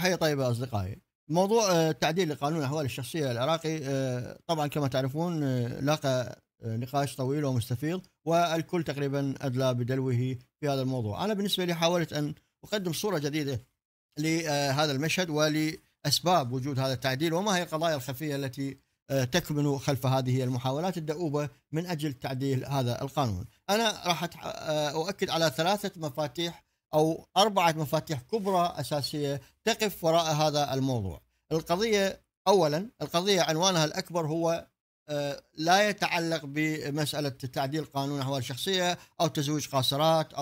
تحية طيبة أصدقائي. موضوع تعديل قانون الأحوال الشخصية العراقي طبعا كما تعرفون لاقى نقاش طويل ومستفيض، والكل تقريبا أدلى بدلوه في هذا الموضوع. أنا بالنسبة لي حاولت أن أقدم صورة جديدة لهذا المشهد ولأسباب وجود هذا التعديل، وما هي القضايا الخفية التي تكمن خلف هذه المحاولات الدؤوبة من أجل تعديل هذا القانون. أنا راح أؤكد على ثلاثة مفاتيح أو أربعة مفاتيح كبرى أساسية تقف وراء هذا الموضوع. القضية أولا، القضية عنوانها الأكبر هو لا يتعلق بمسألة تعديل قانون أحوال شخصية أو تزويج قاصرات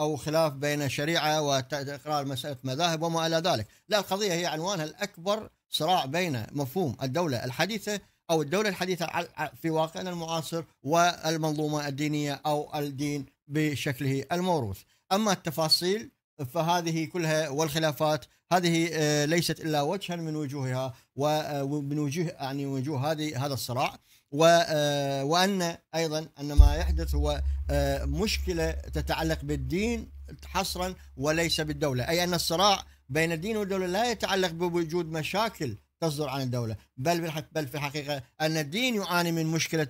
أو خلاف بين شريعة وإقرار مسألة مذاهب وما إلى ذلك. لا، القضية هي عنوانها الأكبر صراع بين مفهوم الدولة الحديثة أو الدولة الحديثة في واقعنا المعاصر والمنظومة الدينية أو الدين بشكله الموروث. أما التفاصيل فهذه كلها والخلافات هذه ليست إلا وجها من وجوهها ومن وجوه يعني وجوه هذا الصراع، وأن أيضا أن ما يحدث هو مشكلة تتعلق بالدين حصرا وليس بالدولة، أي أن الصراع بين الدين والدولة لا يتعلق بوجود مشاكل تصدر عن الدولة، بل في الحقيقة أن الدين يعاني من مشكلة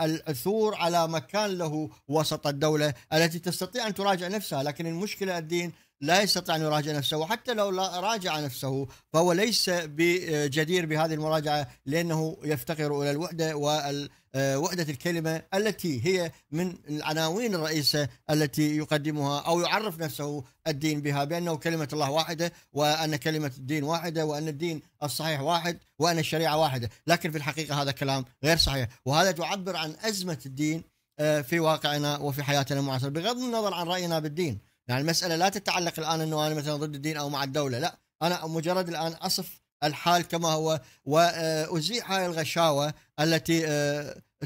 العثور على مكان له وسط الدولة التي تستطيع أن تراجع نفسها، لكن المشكلة الدين لا يستطيع أن يراجع نفسه، وحتى لو لا راجع نفسه فهو ليس بجدير بهذه المراجعة لأنه يفتقر إلى الوحدة ووحدة الكلمة التي هي من العناوين الرئيسة التي يقدمها أو يعرف نفسه الدين بها، بأنه كلمة الله واحدة وأن كلمة الدين واحدة وأن الدين الصحيح واحد وأن الشريعة واحدة. لكن في الحقيقة هذا كلام غير صحيح، وهذا تعبر عن أزمة الدين في واقعنا وفي حياتنا المعاصرة بغض النظر عن رأينا بالدين. يعني المسألة لا تتعلق الآن أنه أنا مثلا ضد الدين أو مع الدولة، لا، أنا مجرد الآن أصف الحال كما هو وأزيح هذه الغشاوة التي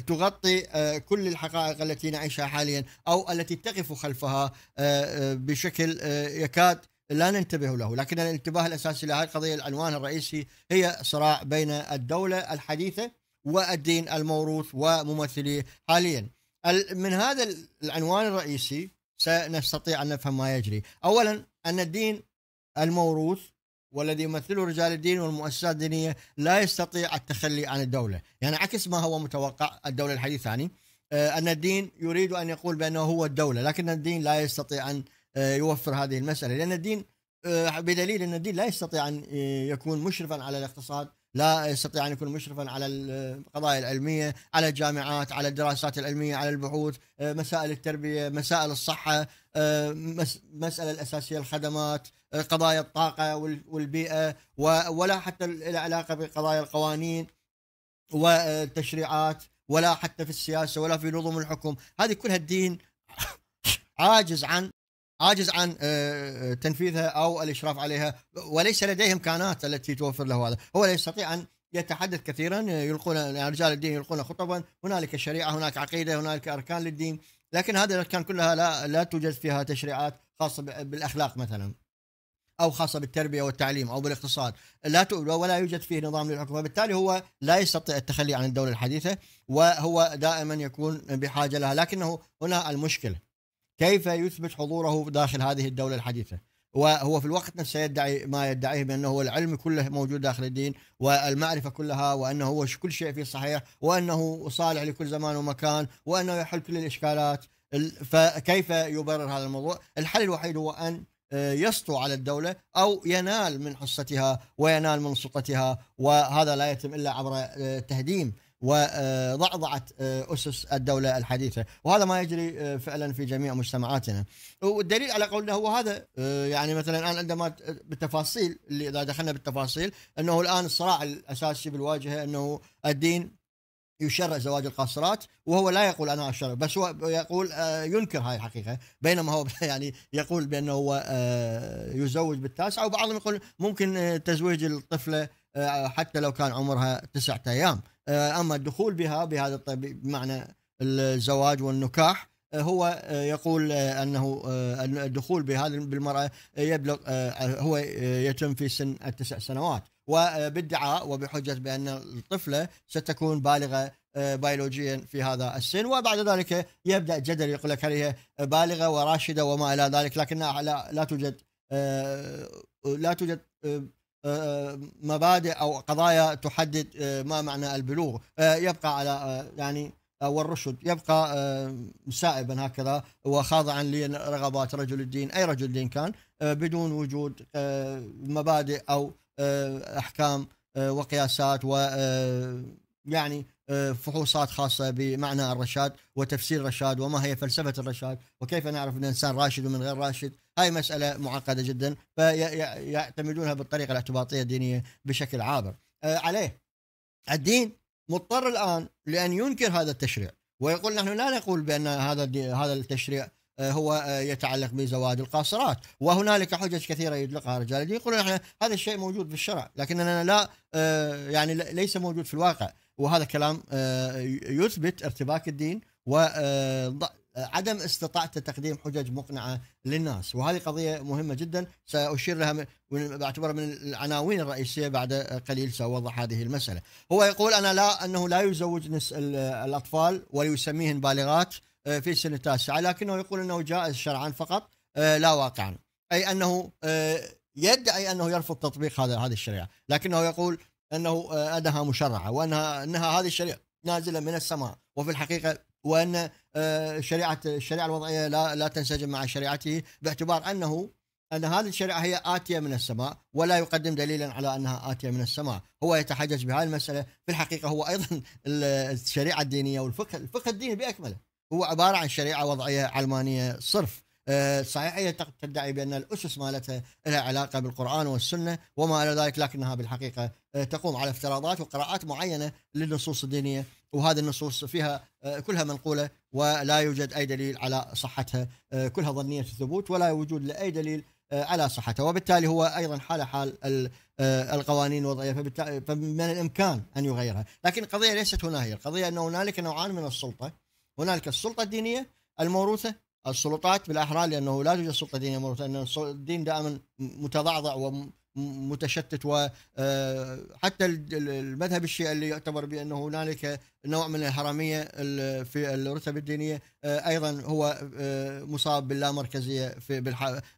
تغطي كل الحقائق التي نعيشها حاليا أو التي تقف خلفها بشكل يكاد لا ننتبه له. لكن الانتباه الأساسي لهذه القضية العنوان الرئيسي هي صراع بين الدولة الحديثة والدين الموروث وممثليه حاليا. من هذا العنوان الرئيسي سنستطيع أن نفهم ما يجري. أولا، أن الدين الموروث والذي يمثله رجال الدين والمؤسسات الدينية لا يستطيع التخلي عن الدولة، يعني عكس ما هو متوقع الدولة الحديثة، يعني أن الدين يريد أن يقول بأنه هو الدولة، لكن الدين لا يستطيع أن يوفر هذه المسألة، لأن الدين بدليل أن الدين لا يستطيع أن يكون مشرفا على الاقتصاد، لا يستطيع أن يكون مشرفا على القضايا العلمية، على الجامعات، على الدراسات العلمية، على البحوث، مسائل التربية، مسائل الصحة، مسألة الأساسية الخدمات، قضايا الطاقة والبيئة، ولا حتى العلاقة بقضايا القوانين والتشريعات، ولا حتى في السياسة ولا في نظم الحكم. هذه كلها الدين عاجز عن تنفيذها أو الإشراف عليها، وليس لديه إمكانات التي توفر له هذا. هو لا يستطيع أن يتحدث كثيرا، يلقون رجال الدين يلقون خطبا، هنالك شريعة، هناك عقيدة، هنالك أركان للدين، لكن هذه الأركان كلها لا توجد فيها تشريعات خاصة بالأخلاق مثلا أو خاصة بالتربية والتعليم أو بالاقتصاد، ولا يوجد فيه نظام للحكم، وبالتالي هو لا يستطيع التخلي عن الدولة الحديثة وهو دائما يكون بحاجة لها. لكنه هنا المشكلة، كيف يثبت حضوره داخل هذه الدولة الحديثة وهو في الوقت نفسه يدعي ما يدعيه بأنه العلم كله موجود داخل الدين والمعرفة كلها، وأنه هو كل شيء فيه صحيح، وأنه صالح لكل زمان ومكان، وأنه يحل كل الإشكالات. فكيف يبرر هذا الموضوع؟ الحل الوحيد هو أن يسطو على الدولة أو ينال من حصتها وينال من سلطتها، وهذا لا يتم إلا عبر تهديم وضعضعة أسس الدولة الحديثة، وهذا ما يجري فعلا في جميع مجتمعاتنا. والدليل على قولنا هو هذا، يعني مثلا الآن عندما بالتفاصيل اللي إذا دخلنا بالتفاصيل أنه الآن الصراع الأساسي بالواجهة أنه الدين يشرع زواج القاصرات، وهو لا يقول أنا أشرع، بس هو يقول ينكر هاي الحقيقة، بينما هو يعني يقول بأنه هو يزوج بالتاسع، وبعضهم يقول ممكن تزويج الطفلة حتى لو كان عمرها 9 أيام، أما الدخول بها بهذا بمعنى الزواج والنكاح هو يقول أنه الدخول بهذا بالمرأة يبلغ هو يتم في سن 9 سنوات، وبالدعاء وبحجة بأن الطفلة ستكون بالغة بيولوجيا في هذا السن، وبعد ذلك يبدأ جدل يقول لك هل هي بالغة وراشدة وما إلى ذلك، لكنها لا توجد لا توجد مبادئ أو قضايا تحدد ما معنى البلوغ، يبقى على يعني والرشد يبقى سائبا هكذا وخاضعا لرغبات رجل الدين، أي رجل دين كان، بدون وجود مبادئ أو أحكام وقياسات ويعني فحوصات خاصة بمعنى الرشاد وتفسير الرشاد وما هي فلسفة الرشاد وكيف نعرف أن الإنسان راشد ومن غير راشد. هاي مسألة معقدة جدا، فيعتمدونها بالطريقة الاعتباطية الدينية بشكل عابر. عليه الدين مضطر الآن لأن ينكر هذا التشريع ويقول نحن لا نقول بأن هذا التشريع هو يتعلق بزوائد القاصرات، وهنالك حجج كثيرة يطلقها رجال الدين يقولون نحن هذا الشيء موجود في الشرع لكننا لا يعني ليس موجود في الواقع، وهذا كلام يثبت ارتباك الدين وعدم استطاعته تقديم حجج مقنعة للناس. وهذه قضية مهمة جدا سأشير لها باعتبارها من العناوين الرئيسية بعد قليل، سأوضح هذه المسألة. هو يقول أنه لا يزوج الأطفال ويسميهن بالغات في سن التاسعة، لكنه يقول أنه جائز شرعا فقط لا واقعا، أي أنه يدعي أنه يرفض تطبيق هذه الشريعة، لكنه يقول أنه أنها مشرعة وأنها هذه الشريعة نازلة من السماء، وفي الحقيقة وأن الشريعة الوضعية لا تنسجم مع شريعته باعتبار أن هذه الشريعة هي آتية من السماء ولا يقدم دليلا على أنها آتية من السماء. هو يتحجج بهذه المسألة. في الحقيقة هو أيضا الشريعة الدينية والفقه الديني بأكمله هو عبارة عن شريعة وضعية علمانية صرف. صحيح هي تدعي بأن الأسس مالتها لها علاقة بالقرآن والسنة وما إلى ذلك، لكنها بالحقيقة تقوم على افتراضات وقراءات معينة للنصوص الدينية، وهذه النصوص فيها كلها منقولة ولا يوجد أي دليل على صحتها، كلها ظنية الثبوت ولا وجود لأي دليل على صحتها، وبالتالي هو أيضا حال القوانين الوضعية، فمن الإمكان أن يغيرها. لكن القضية ليست هنا، هي القضية أن هنالك نوعان من السلطة، هنالك السلطة الدينية الموروثة، السلطات بالأحرى لأنه لا توجد سلطة دينية موروثة، لأن الدين دائما متضعضع ومتشتت، وحتى المذهب الشيعي اللي يعتبر بأنه هنالك نوع من الهرمية في الرتب الدينية أيضا هو مصاب باللامركزية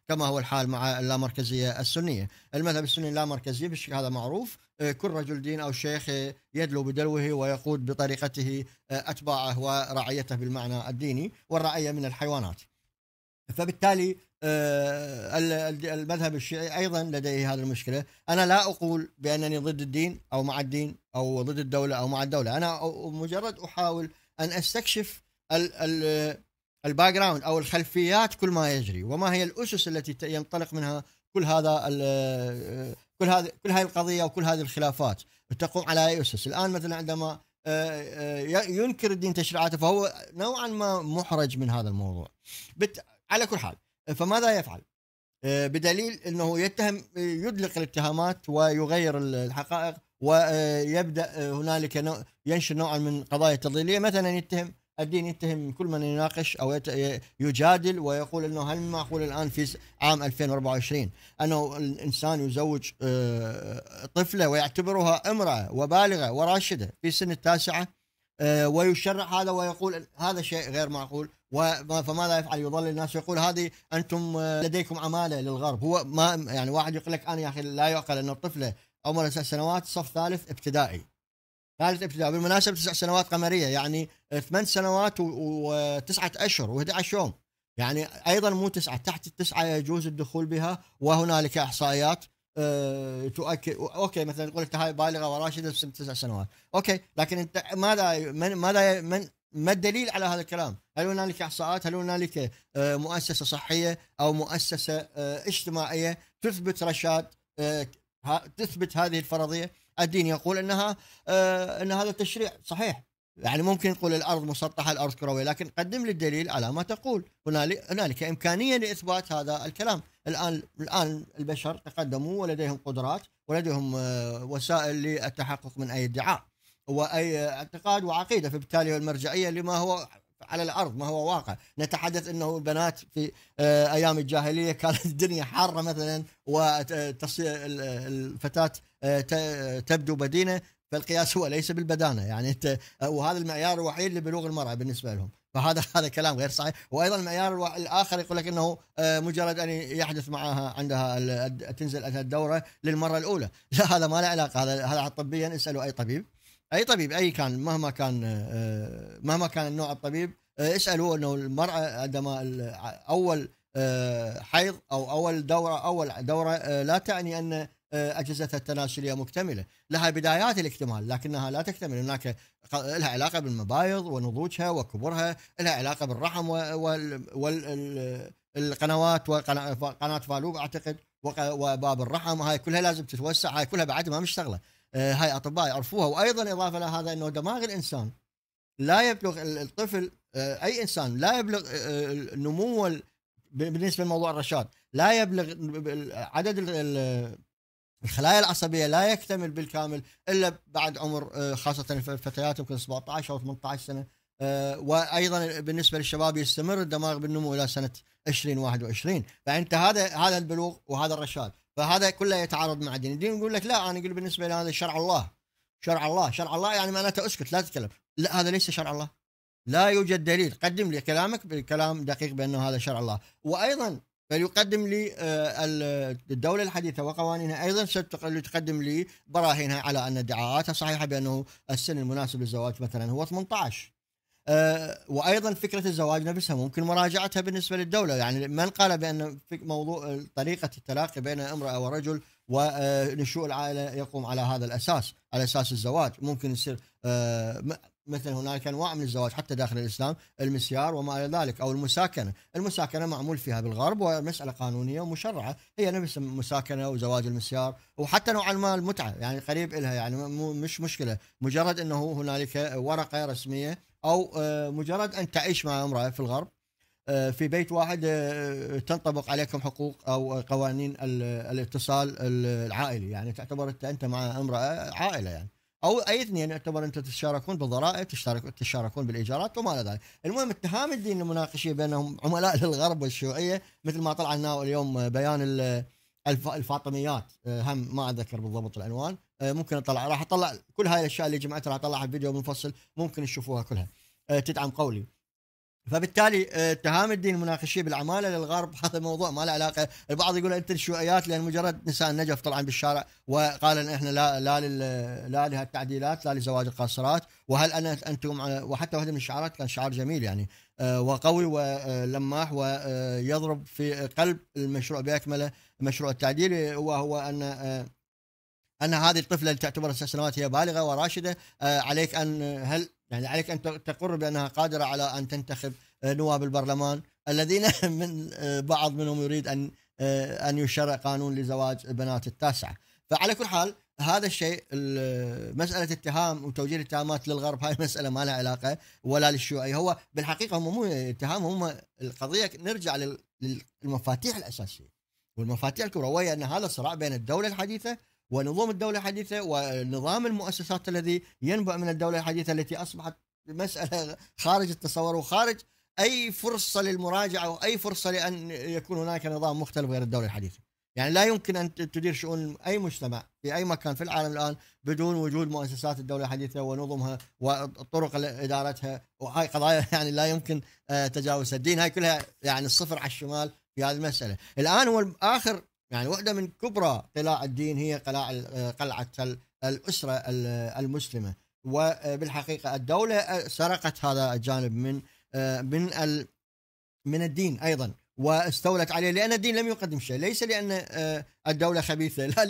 كما هو الحال مع اللامركزية السنية. المذهب السني اللامركزي هذا معروف، كل رجل دين أو شيخ يدلو بدلوه ويقود بطريقته أتباعه ورعيته بالمعنى الديني، والرعية من الحيوانات. فبالتالي المذهب الشيعي أيضا لديه هذه المشكلة. أنا لا أقول بأنني ضد الدين أو مع الدين أو ضد الدولة أو مع الدولة، أنا مجرد أحاول أن أستكشف الباك جراوند أو الخلفيات كل ما يجري، وما هي الأسس التي ينطلق منها كل هذه القضية وكل هذه الخلافات تقوم على أي أسس. الآن مثلا عندما ينكر الدين تشريعاته فهو نوعا ما محرج من هذا الموضوع. على كل حال فماذا يفعل؟ بدليل أنه يدلق الاتهامات ويغير الحقائق، ويبدأ هنالك ينشر نوعا من قضايا تضليلية. مثلا يتهم الدين، يتهم كل من يناقش أو يجادل، ويقول أنه هل من معقول الآن في عام 2024 أنه الإنسان يزوج طفلة ويعتبرها امرأة وبالغة وراشدة في سن التاسعة ويشرع هذا ويقول هذا شيء غير معقول. فماذا يفعل؟ يضل الناس ويقول هذه أنتم لديكم عمالة للغرب. هو ما يعني واحد يقول لك أنا يا أخي لا يعقل أن الطفلة عمرها 9 سنوات صف ثالث ابتدائي، بالمناسبة 9 سنوات قمرية، يعني 8 سنوات و9 أشهر و11 يوم، يعني أيضا مو 9، تحت 9 يجوز الدخول بها. وهنالك إحصائيات تؤكد أوكي، مثلا يقول لك هاي بالغة وراشدة في 9 سنوات، أوكي، لكن أنت ما الدليل على هذا الكلام؟ هل هنالك إحصاءات؟ هل هنالك مؤسسة صحية أو مؤسسة اجتماعية تثبت رشاد، تثبت هذه الفرضية؟ الدين يقول أن هذا التشريع صحيح، يعني ممكن تقول الأرض مسطحة، الأرض كروية، لكن قدم لي الدليل على ما تقول. هنالك إمكانية لإثبات هذا الكلام. الآن البشر تقدموا ولديهم قدرات ولديهم وسائل للتحقق من أي ادعاء وأي اعتقاد وعقيدة، فبالتالي المرجعية لما هو على الأرض، ما هو واقع. نتحدث أنه البنات في أيام الجاهلية كانت الدنيا حارة مثلا، الفتاة تبدو بدينة، فالقياس هو ليس بالبدانة، يعني وهذا المعيار الوحيد لبلوغ المرأة بالنسبة لهم، فهذا كلام غير صحيح. وايضا المعيار الاخر يقول لك انه مجرد ان يحدث معها عندها تنزل الدوره للمره الاولى، لا هذا ما له علاقه، هذا طبيا اسالوا اي طبيب، اي كان مهما كان النوع الطبيب اسالوا انه المراه عندما اول حيض او اول دوره لا تعني ان اجهزتها التناسليه مكتمله، لها بدايات الاكتمال لكنها لا تكتمل، هناك لها علاقه بالمبايض ونضوجها وكبرها، لها علاقه بالرحم والقنوات وقناه فالوب اعتقد وباب الرحم، هاي كلها لازم تتوسع، هاي كلها بعد ما مشتغله، هاي اطباء يعرفوها. وايضا اضافه لهذا انه دماغ الانسان لا يبلغ، الطفل اي انسان لا يبلغ نمو بالنسبه لموضوع الرشاد، لا يبلغ عدد الخلايا العصبيه لا يكتمل بالكامل الا بعد عمر، خاصه الفتيات يمكن 17 او 18 سنه، وايضا بالنسبه للشباب يستمر الدماغ بالنمو الى سنه 20 21، فانت هذا البلوغ وهذا الرشاد، فهذا كله يتعارض مع الدين. الدين يقول لك لا، انا اقول بالنسبه لهذا شرع الله، شرع الله يعني معناته اسكت لا تتكلم، لا هذا ليس شرع الله، لا يوجد دليل، قدم لي كلامك بكلام دقيق بانه هذا شرع الله. وايضا فليقدم لي الدولة الحديثة وقوانينها، أيضا ستقدم لي براهينها على أن ادعاءاتها صحيحة بأنه السن المناسب للزواج مثلا هو 18. وأيضا فكرة الزواج نفسها ممكن مراجعتها بالنسبة للدولة، يعني من قال بأن موضوع طريقة التلاقي بين امرأة ورجل ونشوء العائلة يقوم على هذا الأساس، على أساس الزواج، ممكن يصير مثلا هناك انواع من الزواج حتى داخل الاسلام، المسيار وما الى ذلك، او المساكنه، المساكنه معمول فيها بالغرب ومساله قانونيه ومشرعه، هي نفس المساكنه وزواج المسيار، وحتى نوعا ما المتعه يعني قريب لها، يعني مش مشكله، مجرد انه هنالك ورقه رسميه او مجرد ان تعيش مع امراه في الغرب في بيت واحد تنطبق عليكم حقوق او قوانين الاتصال العائلي، يعني تعتبر انت مع امراه عائله يعني، او اي اثنين يعتبر انت تشاركون بالضرائب، تشاركون بالايجارات وما الى ذلك. المهم اتهام الدين المناقشيه بانهم عملاء للغرب والشيوعيه، مثل ما طلع لنا اليوم بيان الفاطميات، هم ما اتذكر بالضبط العنوان، ممكن اطلع، راح اطلع كل هاي الاشياء اللي جمعتها، راح اطلعها فيديو منفصل ممكن تشوفوها كلها تدعم قولي. فبالتالي اتهام الدين المناقشيه بالعماله للغرب هذا موضوع ما له علاقه، البعض يقول انت الشيوعيات لان مجرد نساء النجف طلعن بالشارع وقالن احنا لا لهالتعديلات، لا لزواج القاصرات، وهل انتم، وحتى واحده من الشعارات كان شعار جميل يعني وقوي ولماح ويضرب في قلب المشروع باكمله، مشروع التعديل، وهو ان هذه الطفله اللي تعتبر 6 سنوات هي بالغه وراشده، عليك ان عليك ان تقر بانها قادره على ان تنتخب نواب البرلمان الذين من بعض منهم يريد ان يشرع قانون لزواج بنات التاسعه. فعلى كل حال هذا الشيء، مساله اتهام وتوجيه الاتهامات للغرب هاي مساله ما لها علاقه ولا للشيوعيه، هو بالحقيقه هم مو اتهام، هم القضيه نرجع للمفاتيح الاساسيه والمفاتيح الكبرى، وهي ان هذا صراع بين الدوله الحديثه ونظام الدولة الحديثة ونظام المؤسسات الذي ينبع من الدولة الحديثة، التي أصبحت مسألة خارج التصور وخارج أي فرصة للمراجعة وأي فرصة لأن يكون هناك نظام مختلف غير الدولة الحديثة. يعني لا يمكن أن تدير شؤون أي مجتمع في أي مكان في العالم الآن بدون وجود مؤسسات الدولة الحديثة ونظمها وطرق إدارتها، وهاي قضايا يعني لا يمكن تجاوزها، الدين هاي كلها يعني الصفر على الشمال في هذه المسألة. الآن هو آخر يعني واحدة من كبرى قلاع الدين هي قلعة الأسرة المسلمة، وبالحقيقة الدولة سرقت هذا الجانب من الدين أيضا واستولت عليه، لأن الدين لم يقدم شيء، ليس لأن الدولة خبيثة، لا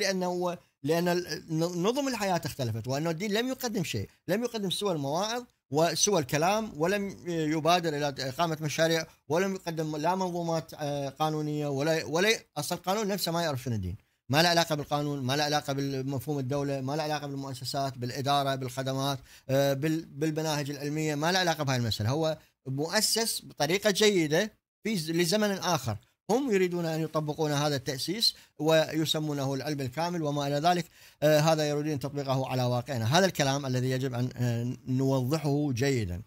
لأن نظم الحياة اختلفت، وأن الدين لم يقدم شيء، لم يقدم سوى المواعظ وسوى الكلام، ولم يبادر الى اقامه مشاريع، ولم يقدم لا منظومات قانونيه ولا اصلا القانون نفسه ما يعرف شنو الدين، ما له علاقه بالقانون، ما له علاقه بمفهوم الدوله، ما له علاقه بالمؤسسات، بالاداره، بالخدمات، بالمناهج العلميه، ما له علاقه بهاي المساله، هو مؤسس بطريقه جيده في لزمن اخر، هم يريدون ان يطبقون هذا التاسيس ويسمونه العلم الكامل وما الى ذلك، هذا يريدون تطبيقه على واقعنا، هذا الكلام الذي يجب ان نوضحه جيدا.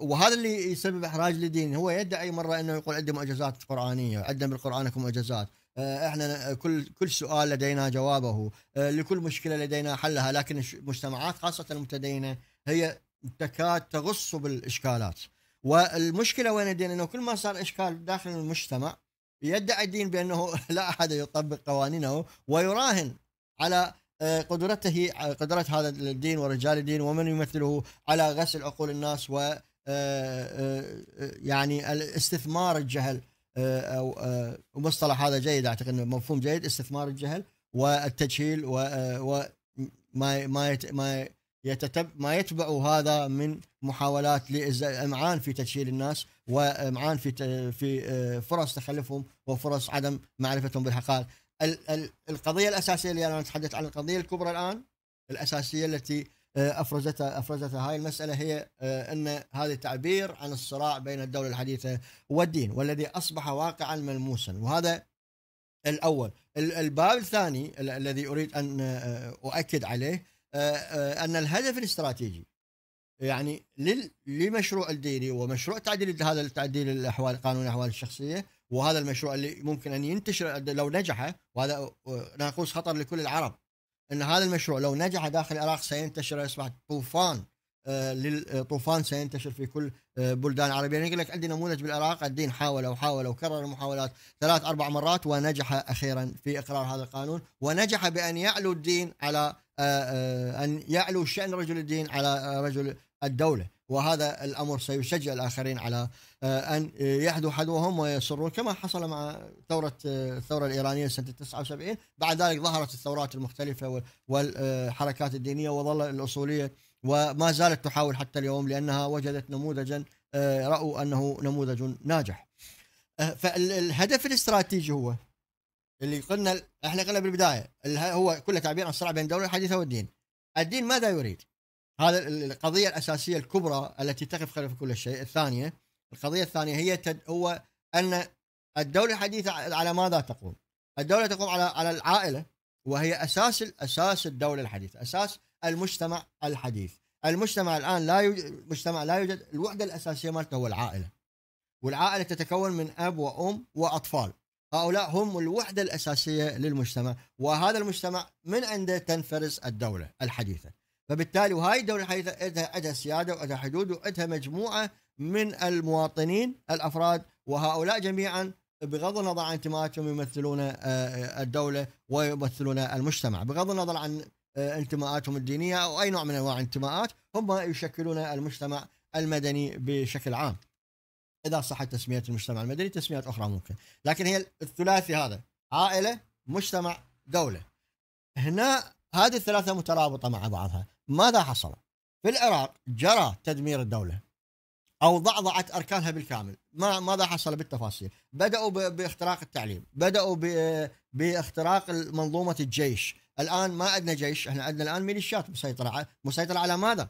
وهذا اللي يسبب احراج للدين، هو يدعي مره انه يقول عندي معجزات قرانيه، عندنا بالقران اكو معجزات، احنا كل سؤال لدينا جوابه، لكل مشكله لدينا حلها، لكن المجتمعات خاصه المتدينه هي تكاد تغص بالاشكالات. والمشكله وين الدين؟ انه كل ما صار اشكال داخل المجتمع يدعي الدين بانه لا احد يطبق قوانينه ويراهن على قدرته، قدرة هذا الدين ورجال الدين ومن يمثله على غسل عقول الناس و يعني الاستثمار الجهل، او مصطلح هذا جيد، اعتقد انه مفهوم جيد، استثمار الجهل والتجهيل وما ما يتبع هذا من محاولات لامعان في تجهيل الناس وامعان في فرص تخلفهم وفرص عدم معرفتهم بالحقائق. القضيه الاساسيه اللي انا اتحدث عن القضيه الكبرى الان الاساسيه التي افرزتها هاي المساله هي ان هذا تعبير عن الصراع بين الدوله الحديثه والدين والذي اصبح واقعا ملموسا، وهذا الاول. الباب الثاني الذي اريد ان اؤكد عليه ان الهدف الاستراتيجي يعني لمشروع الديني ومشروع تعديل هذا التعديل الاحوال قانون الاحوال الشخصيه، وهذا المشروع اللي ممكن ان ينتشر لو نجح، وهذا ناقوس خطر لكل العرب، ان هذا المشروع لو نجح داخل العراق سينتشر، يصبح طوفان للطوفان سينتشر في كل بلدان العربيه. يعني يقول لك عندي نموذج بالعراق، الدين حاول وكرر المحاولات 3-4 مرات ونجح اخيرا في اقرار هذا القانون، ونجح بان يعلو الدين على ان يعلو شأن رجل الدين على رجل الدوله، وهذا الامر سيشجع الاخرين على ان يحذو حذوهم ويصرون، كما حصل مع الثوره الايرانيه سنه 79. بعد ذلك ظهرت الثورات المختلفه والحركات الدينيه، وظل الاصوليه وما زالت تحاول حتى اليوم لانها وجدت نموذجا راوا انه نموذج ناجح. فالهدف الاستراتيجي هو اللي قلنا، احنا قلنا بالبدايه هو كله تعبير عن الصراع بين الدوله الحديثه والدين. الدين ماذا يريد؟ هذا القضية الأساسية الكبرى التي تقف خلف كل شيء. القضية الثانية هي هو أن الدولة الحديثة على ماذا تقوم؟ الدولة تقوم على العائلة، وهي أساس الدولة الحديثة، أساس المجتمع الحديث. المجتمع الآن لا يوجد الوحدة الأساسية مالته هو العائلة، والعائلة تتكون من أب وأم وأطفال. هؤلاء هم الوحدة الأساسية للمجتمع، وهذا المجتمع من عنده تنفرز الدولة الحديثة. فبالتالي وهاي الدولة الحديثة عندها سيادة وعندها حدود وعندها مجموعة من المواطنين الأفراد، وهؤلاء جميعا بغض النظر عن انتماءاتهم يمثلون الدولة ويمثلون المجتمع، بغض النظر عن انتماءاتهم الدينية أو أي نوع من أنواع الانتماءات، هم يشكلون المجتمع المدني بشكل عام، إذا صحت تسمية المجتمع المدني، تسميات أخرى ممكن، لكن هي الثلاثي هذا عائلة مجتمع دولة. هنا هذه الثلاثة مترابطة مع بعضها. ماذا حصل؟ في العراق جرى تدمير الدولة أو ضعضعت أركانها بالكامل. ماذا حصل بالتفاصيل؟ بدأوا باختراق التعليم، بدأوا باختراق منظومة الجيش. الآن ما عندنا جيش، احنا عندنا الآن ميليشيات مسيطرة على ماذا؟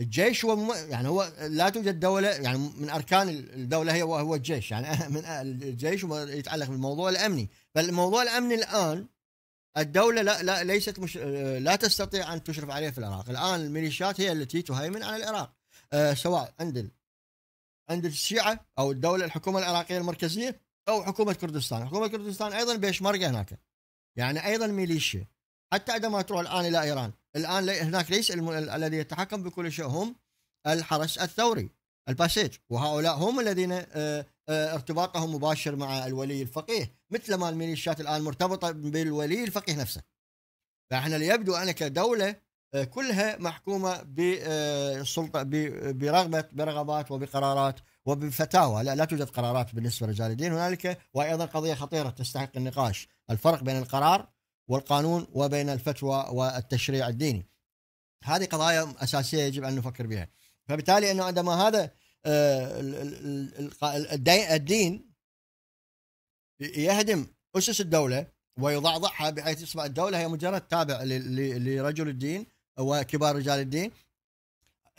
الجيش هو يعني هو لا توجد دولة، يعني من أركان الدولة هو الجيش، يعني من الجيش يتعلق بالموضوع الأمني. فالموضوع الأمني الآن الدولة لا تستطيع أن تشرف عليه في العراق. الآن الميليشيات هي التي تهيمن على العراق، سواء عند الشيعة أو الدولة الحكومة العراقية المركزية أو حكومة كردستان. حكومة كردستان أيضا بيشمركة هناك، يعني أيضا ميليشيا. حتى عندما تروح الآن إلى إيران، الآن هناك ليس الذي يتحكم بكل شيء هم الحرس الثوري الباسيج، وهؤلاء هم الذين ارتباطهم مباشر مع الولي الفقيه، مثل ما الميليشيات الآن مرتبطة بالولي الفقيه نفسه. فإحنا يبدو أن كدولة كلها محكومة بالسلطة برغبات وبقرارات وبفتاوى، لا توجد قرارات بالنسبة لرجال الدين هنالك. وأيضا قضية خطيرة تستحق النقاش، الفرق بين القرار والقانون وبين الفتوى والتشريع الديني. هذه قضايا أساسية يجب أن نفكر بها. فبالتالي أنه عندما هذا الدين يهدم أسس الدولة ويضعضعها بحيث تصبح الدولة هي مجرد تابع لرجل الدين وكبار رجال الدين،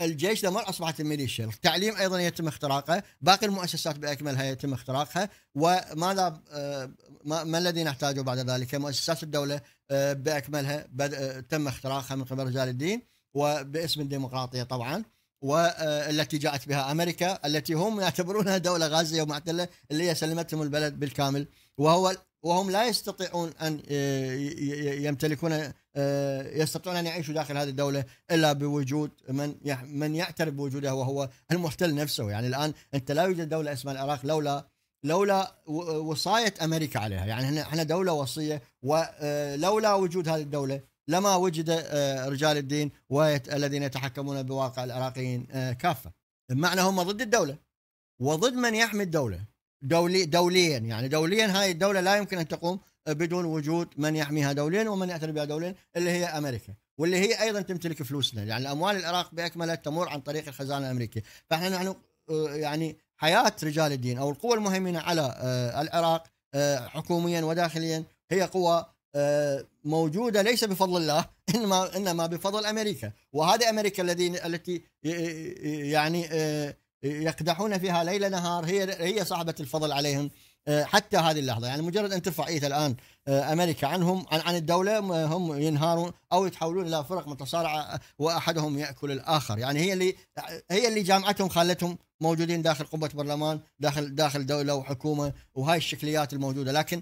الجيش دمر، أصبحت الميليشيا. التعليم أيضا يتم اختراقه، باقي المؤسسات بأكملها يتم اختراقها. وماذا ما الذي نحتاجه بعد ذلك؟ مؤسسات الدولة بأكملها تم اختراقها من قبل رجال الدين وباسم الديمقراطية طبعا. والتي جاءت بها أمريكا التي هم يعتبرونها دولة غازية ومعتلة، اللي هي سلمتهم البلد بالكامل، وهم لا يستطيعون أن يستطيعون أن يعيشوا داخل هذه الدولة إلا بوجود من يعترف بوجودها، وهو المحتل نفسه. يعني الآن أنت لا يوجد دولة اسمها العراق لولا وصاية أمريكا عليها. يعني احنا دولة وصية، ولولا وجود هذه الدولة لما وجد رجال الدين الذين يتحكمون بواقع العراقيين كافة. بمعنى هم ضد الدولة وضد من يحمي الدولة دوليا. يعني دوليا هاي الدولة لا يمكن أن تقوم بدون وجود من يحميها دوليا ومن يعترف بها دوليا، اللي هي أمريكا، واللي هي أيضا تمتلك فلوسنا. يعني أموال العراق بأكملها تمر عن طريق الخزانة الأمريكية. فاحنا نحن يعني حياة رجال الدين أو القوى المهيمنة على العراق حكوميا وداخليا هي قوى موجودة ليس بفضل الله، إنما بفضل أمريكا. وهذه أمريكا التي يعني يقدحون فيها ليل نهار، هي صاحبة الفضل عليهم حتى هذه اللحظة. يعني مجرد أن ترفع إيدها الآن أمريكا عنهم عن الدولة، هم ينهارون أو يتحولون إلى فرق متصارعة وأحدهم يأكل الآخر. يعني هي اللي جامعتهم خلتهم موجودين داخل قبة برلمان، داخل دولة وحكومة وهاي الشكليات الموجودة. لكن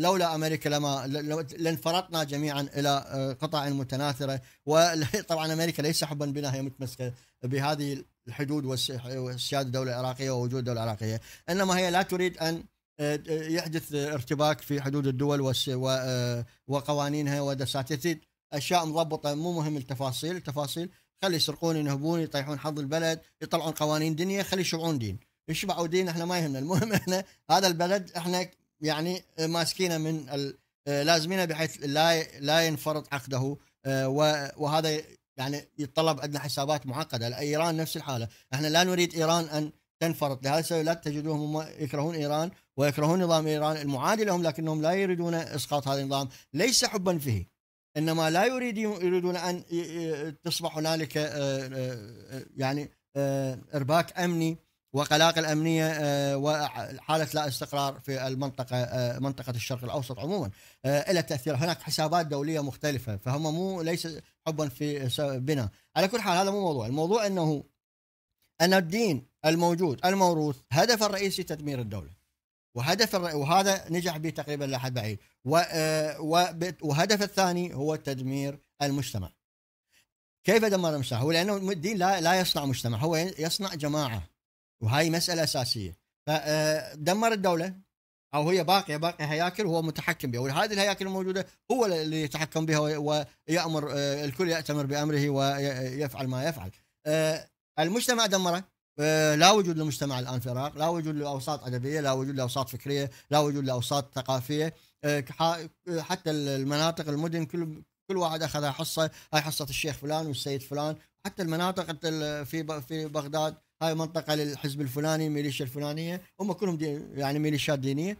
لولا أمريكا لانفرطنا جميعا إلى قطع متناثرة. وطبعا أمريكا ليس حبا بنا، هي متمسكة بهذه الحدود والسيادة الدولة العراقية ووجود الدولة العراقية، إنما هي لا تريد أن يحدث ارتباك في حدود الدول وقوانينها ودساتير أشياء مضبطة. مو مهم التفاصيل. خلي يسرقون، ينهبون، يطيحون حظ البلد، يطلعون قوانين دنيا، خلي يشبعون دين، يشبعوا دين، احنا ما يهمنا. المهم احنا هذا البلد احنا يعني ماسكينه لازمينه بحيث لا ينفرط عقده. وهذا يعني يتطلب عندنا حسابات معقده. ايران نفس الحاله، احنا لا نريد ايران ان تنفرط، لهذا السبب لا تجدوهم يكرهون ايران ويكرهون نظام ايران المعادي لهم، لكنهم لا يريدون اسقاط هذا النظام ليس حبا فيه، انما لا يريدون ان تصبح هنالك يعني ارباك امني وقلاقل امنيه وحاله لا استقرار في منطقه الشرق الاوسط عموما الى تاثير. هناك حسابات دوليه مختلفه، فهم ليس حبا في بنا. على كل حال هذا مو موضوع، الموضوع انه ان الدين الموجود الموروث هدف الرئيسي تدمير الدوله، وهذا نجح به تقريبا لحد بعيد. وهدف الثاني هو تدمير المجتمع. كيف دمر المجتمع؟ هو لأنه الدين لا يصنع مجتمع، هو يصنع جماعة، وهي مسألة أساسية. فدمر الدولة، أو هي باقي هياكل وهو متحكم بها، وهذه الهياكل الموجودة هو اللي يتحكم بها ويأمر الكل يأتمر بأمره ويفعل ما يفعل. المجتمع دمره. لا وجود للمجتمع الآن في العراق، لا وجود لأوساط أدبية، لا وجود لأوساط فكرية، لا وجود لأوساط ثقافية. حتى المناطق المدن كل واحد أخذها حصة، هاي حصة الشيخ فلان والسيد فلان. حتى المناطق في بغداد، هاي منطقة للحزب الفلاني، ميليشيا الفلانية، هم كلهم يعني ميليشيات دينية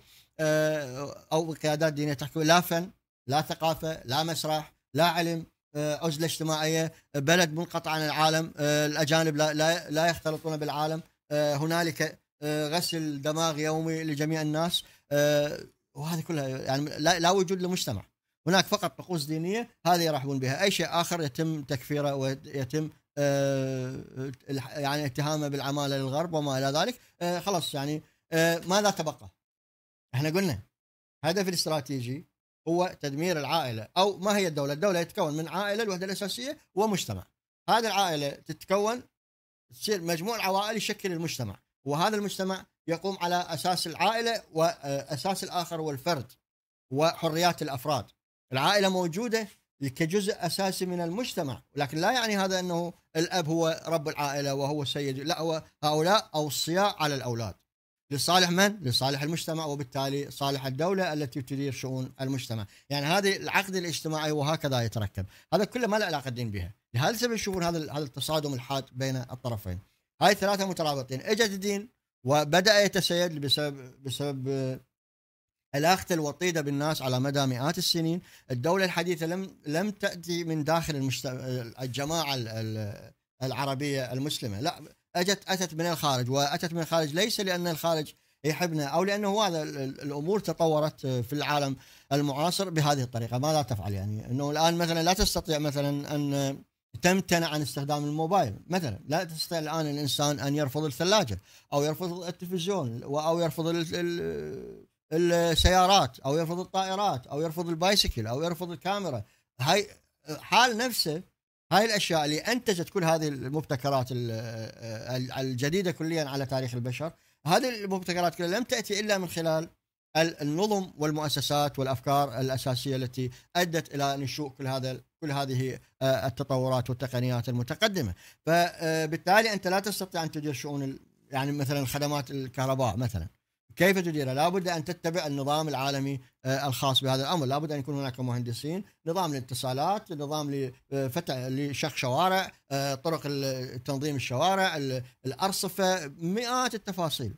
أو قيادات دينية تحكي. لا فن، لا ثقافة، لا مسرح، لا علم، عزلة اجتماعية، بلد منقطع عن العالم، الأجانب لا يختلطون بالعالم، هنالك غسل دماغ يومي لجميع الناس، وهذه كلها يعني لا وجود لمجتمع. هناك فقط طقوس دينية، هذه يرحبون بها، أي شيء آخر يتم تكفيره ويتم يعني اتهامه بالعمالة للغرب وما إلى ذلك. خلاص يعني ماذا تبقى؟ احنا قلنا هدف الاستراتيجي هو تدمير العائلة. أو ما هي الدولة؟ الدولة يتكون من عائلة، الوحدة الأساسية، ومجتمع. هذه العائلة تتكون، تصير مجموع العوائل يشكل المجتمع، وهذا المجتمع يقوم على أساس العائلة، وأساس الآخر والفرد وحريات الأفراد. العائلة موجودة كجزء أساسي من المجتمع، لكن لا يعني هذا أنه الأب هو رب العائلة وهو السيد، لا، هو هؤلاء أوصياء على الأولاد لصالح من؟ لصالح المجتمع، وبالتالي صالح الدولة التي تدير شؤون المجتمع. يعني هذه العقد الاجتماعي وهكذا يتركب. هذا كله ما له علاقة الدين بها، لهذا السبب يشوفون هذا التصادم الحاد بين الطرفين. هاي الثلاثة مترابطين. اجت الدين وبدأ يتسيد بسبب علاقته الوطيدة بالناس على مدى مئات السنين. الدولة الحديثة لم تأتي من داخل الجماعة العربية المسلمة، لا، أتت من الخارج. وأتت من الخارج ليس لأن الخارج يحبنا، أو لأنه هذا الأمور تطورت في العالم المعاصر بهذه الطريقة. ما لا تفعل يعني أنه الآن مثلا لا تستطيع مثلا أن تمتنع عن استخدام الموبايل مثلا. لا تستطيع الآن الإنسان أن يرفض الثلاجة أو يرفض التلفزيون أو يرفض السيارات أو يرفض الطائرات أو يرفض البايسكل أو يرفض الكاميرا. هاي حال نفسه، هاي الأشياء اللي أنتجت كل هذه المبتكرات الجديدة كليا على تاريخ البشر، هذه المبتكرات كلها لم تأتي إلا من خلال النظم والمؤسسات والأفكار الأساسية التي أدت إلى نشوء كل هذه التطورات والتقنيات المتقدمة. فبالتالي أنت لا تستطيع أن تدير شؤون، يعني مثلا خدمات الكهرباء مثلا كيف تديرها؟ لابد أن تتبع النظام العالمي الخاص بهذا الأمر، لابد أن يكون هناك مهندسين، نظام للاتصالات، نظام لفتح لشق شوارع، طرق تنظيم الشوارع، الأرصفة، مئات التفاصيل،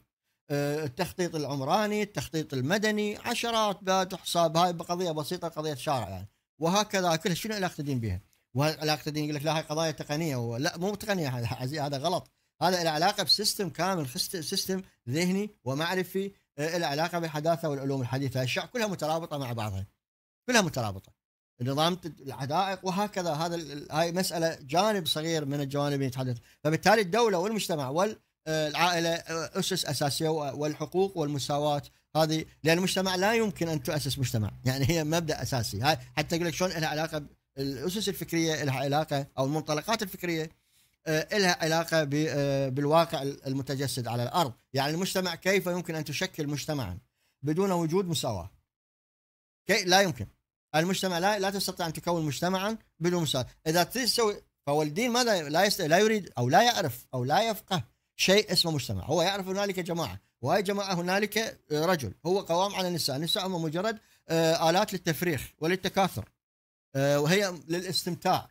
التخطيط العمراني، التخطيط المدني، عشرات لا تحساب. هاي قضية بسيطة، قضية شارع يعني، وهكذا كلها. شنو علاقة الدين بها؟ وعلاقة الدين يقول لك لا هاي قضايا تقنية، ولا مو تقنية هذا غلط، هذا له علاقة بسيستم كامل، سيستم ذهني ومعرفي، له علاقة بالحداثة والعلوم الحديثة. الأشياء كلها مترابطة مع بعضها، كلها مترابطة، نظام الحدائق وهكذا. هاي مسألة، جانب صغير من الجوانب يتحدث. فبالتالي الدولة والمجتمع والعائلة أسس أساسية، والحقوق والمساواة هذه، لأن المجتمع لا يمكن أن تؤسس مجتمع، يعني هي مبدأ أساسي. هاي حتى يقول لك شلون لها علاقة الأسس الفكرية، لها علاقة أو المنطلقات الفكرية لها علاقة بالواقع المتجسد على الأرض. يعني المجتمع كيف يمكن أن تشكل مجتمعا بدون وجود مساواة؟ لا يمكن. المجتمع لا تستطيع أن تكون مجتمعا بدون مساواة. إذا تريد تسوي، فهو الدين ماذا لا يريد أو لا يعرف أو لا يفقه شيء اسمه مجتمع. هو يعرف هنالك جماعة، وهي جماعة هنالك رجل، هو قوام على النساء. النساء هم مجرد آلات للتفريخ وللتكاثر، وهي للاستمتاع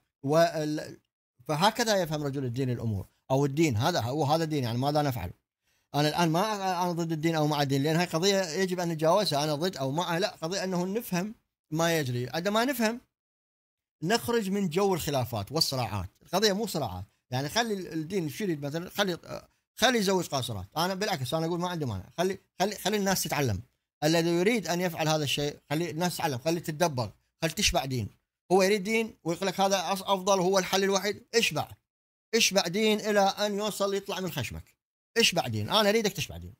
فهكذا يفهم رجل الدين الامور، او الدين هذا هو هذا الدين، يعني ماذا نفعل؟ انا الان ما انا ضد الدين او مع الدين، لان هاي قضيه يجب ان نتجاوزها، انا ضد او معه، لا، قضيه انه نفهم ما يجري، عندما نفهم نخرج من جو الخلافات والصراعات، القضيه مو صراعات، يعني خلي الدين شو يريد مثلا، خلي يزوج قاصرات، انا بالعكس انا اقول ما عندي مانع، خلي الناس تتعلم، الذي يريد ان يفعل هذا الشيء خلي الناس تتعلم، خلي تتدبر، خلي تشبع دين. هو يريد دين ويقول لك هذا أفضل، هو الحل الوحيد، اشبع دين إلى أن يوصل يطلع من خشمك، اشبع دين، أنا أريدك تشبع دين،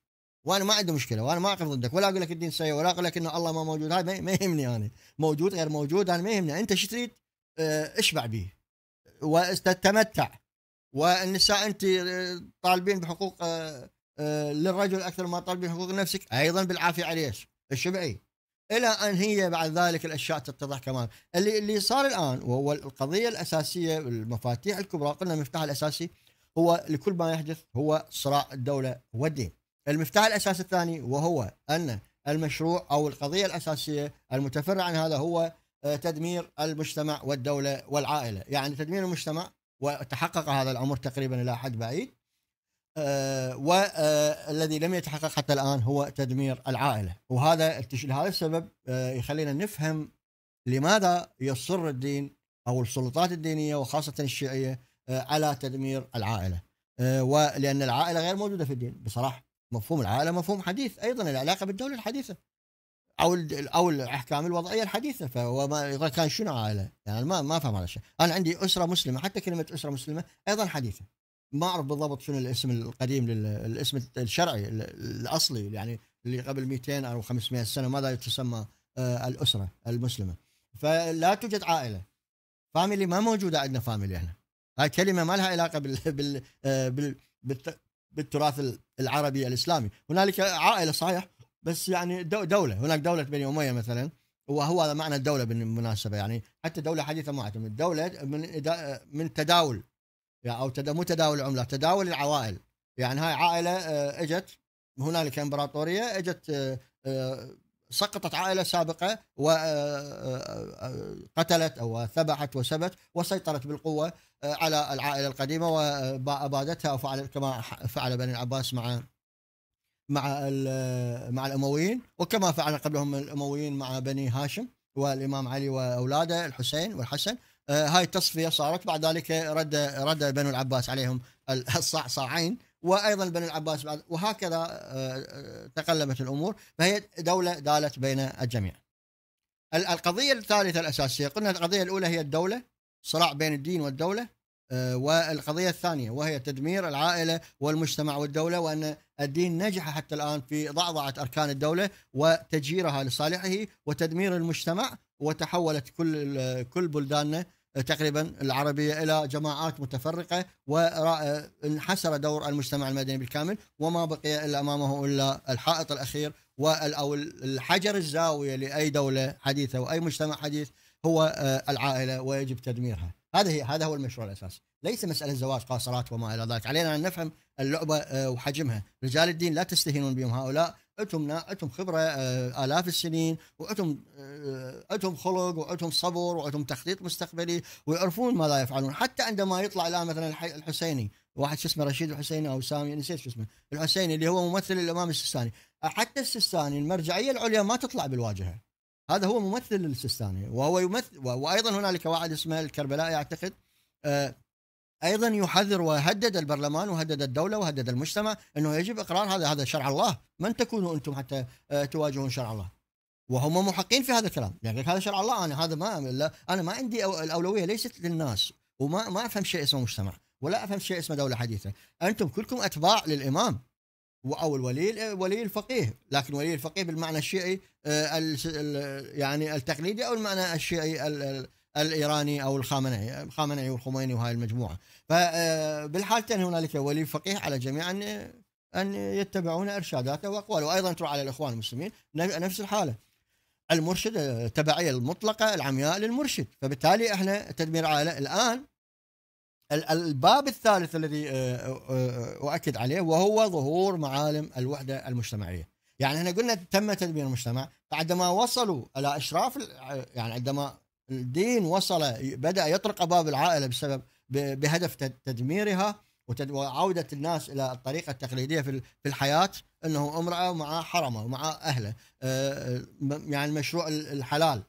وأنا ما عندي مشكلة، وأنا ما أقف ضدك، ولا أقول لك الدين سيء، ولا أقول لك إن الله ما موجود، هاي ما يهمني، أنا موجود غير موجود أنا ما يهمني، أنت شو تريد؟ اشبع به وتتمتع، والنساء أنت طالبين بحقوق للرجل أكثر ما طالبين حقوق نفسك، أيضا بالعافية عليك، اشبعي، إلى أن هي بعد ذلك الأشياء تتضح. كمان اللي صار الآن وهو القضية الأساسية، المفاتيح الكبرى، قلنا المفتاح الأساسي هو لكل ما يحدث هو صراع الدولة والدين. المفتاح الأساسي الثاني وهو أن المشروع أو القضية الأساسية المتفرع عن هذا هو تدمير المجتمع والدولة والعائلة، يعني تدمير المجتمع، وتحقق هذا الأمر تقريبا إلى حد بعيد، والذي لم يتحقق حتى الآن هو تدمير العائلة. وهذا السبب يخلينا نفهم لماذا يصر الدين أو السلطات الدينية وخاصة الشيعية على تدمير العائلة، ولأن العائلة غير موجودة في الدين بصراحة. مفهوم العائلة مفهوم حديث، أيضا العلاقة بالدولة الحديثة أو الأحكام الوضعية الحديثة. فهو ما كان شنو عائلة، يعني ما فهم هذا الشيء. أنا عندي أسرة مسلمة، حتى كلمة أسرة مسلمة أيضا حديثة، ما أعرف بالضبط شنو الاسم القديم، الاسم الشرعي الأصلي، يعني اللي قبل 200 أو 500 سنة ماذا تسمى الأسرة المسلمة. فلا توجد عائلة، فاميلي ما موجودة عندنا، فاميلي احنا هاي كلمة ما لها علاقة بالتراث العربي الإسلامي. هنالك عائلة صحيح، بس يعني دولة، هناك دولة بني أمية مثلا، وهو هذا معنى الدولة بالمناسبة، يعني حتى دولة حديثة ما أعتمد دولة من تداول، يعني أو مو تداول عملات، تداول العوائل، يعني هاي عائلة اجت هنالك امبراطورية، اجت سقطت عائلة سابقة وقتلت أو ذبحت وسبت وسيطرت بالقوة على العائلة القديمة وأبادتها، وفعل كما فعل بني العباس مع الأمويين، وكما فعل قبلهم الأمويين مع بني هاشم والإمام علي وأولاده الحسين والحسن. هاي التصفية صارت بعد ذلك، رد بنو العباس عليهم الصاعين، وأيضا بنو العباس بعد، وهكذا تقلبت الأمور. فهي دولة دالت بين الجميع. القضية الثالثة الأساسية، قلنا القضية الأولى هي الدولة صراع بين الدين والدولة، والقضية الثانية وهي تدمير العائلة والمجتمع والدولة، وأن الدين نجح حتى الآن في ضعضعة أركان الدولة وتجييرها لصالحه وتدمير المجتمع، وتحولت كل بلداننا تقريبا العربية إلى جماعات متفرقة، وانحسر دور المجتمع المدني بالكامل، وما بقي إلا أمامه إلا الحائط الأخير أو الحجر الزاوية لأي دولة حديثة وأي مجتمع حديث هو العائلة، ويجب تدميرها. هذا هو المشروع الأساسي، ليس مسألة زواج قاصرات وما إلى ذلك. علينا أن نفهم اللعبة وحجمها. رجال الدين لا تستهينون بهم، هؤلاء عندهم خبرة آلاف السنين، وعندهم خلق، وعندهم صبر، وعندهم تخطيط مستقبلي، ويعرفون ماذا يفعلون. حتى عندما يطلع الآن مثلا الحسيني، واحد شو اسمه رشيد الحسيني أو سامي، نسيت شو اسمه، الحسيني اللي هو ممثل الإمام السيستاني، حتى السيستاني المرجعية العليا ما تطلع بالواجهة، هذا هو ممثل للسيستاني، وهو يمثل. وأيضا هنالك واحد اسمه الكربلائي أعتقد، أيضا يحذر، وهدد البرلمان وهدد الدولة وهدد المجتمع أنه يجب إقرار هذا شرع الله، من تكونوا أنتم حتى تواجهون شرع الله؟ وهم محقين في هذا الكلام، يعني هذا شرع الله، أنا ما عندي الأولوية، ليست للناس، وما أفهم شيء اسمه مجتمع، ولا أفهم شيء اسمه دولة حديثة. أنتم كلكم أتباع للإمام أو ولي الفقيه، لكن ولي الفقيه بالمعنى الشيعي يعني التقليدي، أو المعنى الشيعي الإيراني أو الخامنئي والخميني وهاي المجموعة. فبالحالتين هنالك ولي فقيه على جميع أن يتبعون إرشاداته وأقواله، وأيضا تروح على الإخوان المسلمين نفس الحالة، المرشد التبعية المطلقة العمياء للمرشد. فبالتالي احنا تدمير عائلة. الآن الباب الثالث الذي أؤكد عليه وهو ظهور معالم الوحدة المجتمعية. يعني احنا قلنا تم تدمير المجتمع، بعدما وصلوا إلى إشراف، يعني عندما الدين بدأ يطرق أبواب العائلة بهدف تدميرها وعودة الناس إلى الطريقة التقليدية في الحياة، أنه امرأة مع حرمة ومع أهله، يعني مشروع الحلال،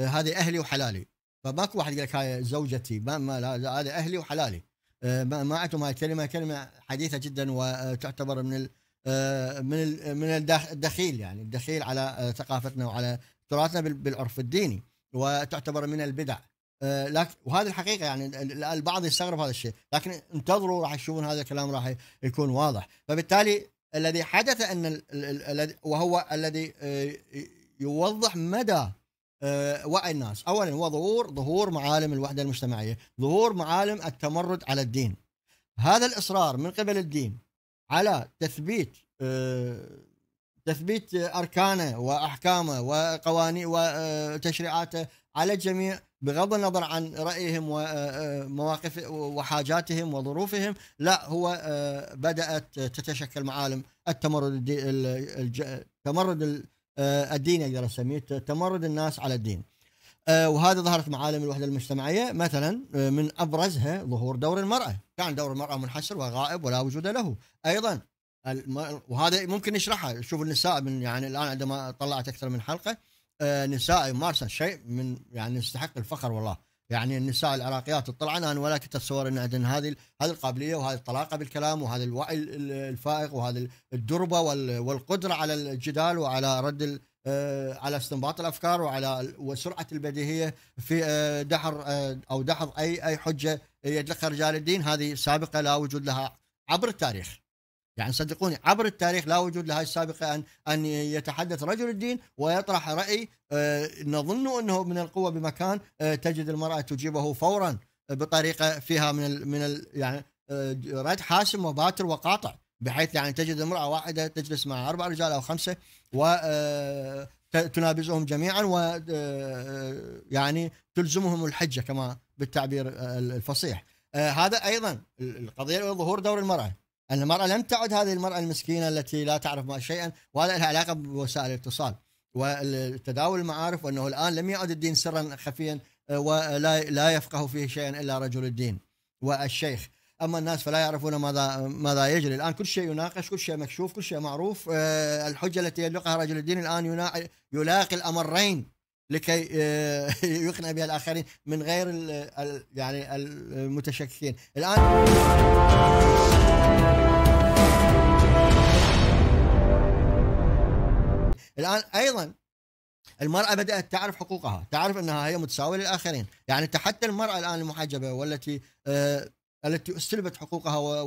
هذه أهلي وحلالي. فماكو واحد يقول لك هاي زوجتي، لا، هذا أهلي وحلالي. ما عندهم هاي الكلمة، كلمة حديثة جدا، وتعتبر من الدخيل، يعني الدخيل على ثقافتنا وعلى تراثنا بالعرف الديني، وتعتبر من البدع. وهذه الحقيقة، يعني البعض يستغرب هذا الشيء، لكن انتظروا راح يشوفون هذا الكلام راح يكون واضح. فبالتالي الذي حدث أن وهو الذي يوضح مدى وعي الناس، أولا هو ظهور معالم الوحدة المجتمعية، ظهور معالم التمرد على الدين. هذا الإصرار من قبل الدين على تثبيت أركانه وأحكامه وقوانين وتشريعاته على الجميع، بغض النظر عن رأيهم ومواقف وحاجاتهم وظروفهم، لا، هو بدأت تتشكل معالم التمرد الديني، أقدر أسميه تمرد الناس على الدين. وهذا ظهرت معالم الوحدة المجتمعية، مثلا من أبرزها ظهور دور المرأة. كان دور المرأة منحسر وغائب ولا وجود له. أيضا وهذا ممكن نشرحها، شوف النساء يعني الآن عندما طلعت أكثر من حلقة، نساء مارسن شيء يعني يستحق الفخر والله. يعني النساء العراقيات طلعن، أنا ولا كنت أتصور أن عندنا هذه القابلية وهذه الطلاقة بالكلام وهذا الوعي الفائق وهذه الدربة والقدرة على الجدال وعلى رد على استنباط الأفكار وسرعة البديهية في دحض أي حجة يطلقها رجال الدين. هذه سابقة لا وجود لها عبر التاريخ، يعني صدقوني عبر التاريخ لا وجود لهذه السابقة أن يتحدث رجل الدين ويطرح رأي نظن أنه من القوة بمكان، تجد المرأة تجيبه فورا بطريقة فيها يعني رد حاسم وباتر وقاطع، بحيث يعني تجد المرأة واحدة تجلس مع 4 رجال أو 5 وتنابزهم جميعا، ويعني تلزمهم الحجة كما بالتعبير الفصيح. هذا أيضا القضية، ظهور دور المرأة، أن المرأة لم تعد هذه المرأة المسكينة التي لا تعرف شيئا، وهذا لها علاقة بوسائل الاتصال والتداول المعارف، وأنه الآن لم يعد الدين سرا خفيا ولا يفقه فيه شيئا إلا رجل الدين والشيخ، أما الناس فلا يعرفون ماذا يجري. الآن كل شيء يناقش، كل شيء مكشوف، كل شيء معروف. الحجة التي يلقها رجل الدين الآن يلاقي الأمرين لكي يقنع بها الآخرين من غير يعني المتشككين الآن أيضا المرأة بدأت تعرف حقوقها، تعرف أنها هي متساوية للآخرين. يعني حتى المرأة الآن المحجبة والتي التي استلبت حقوقها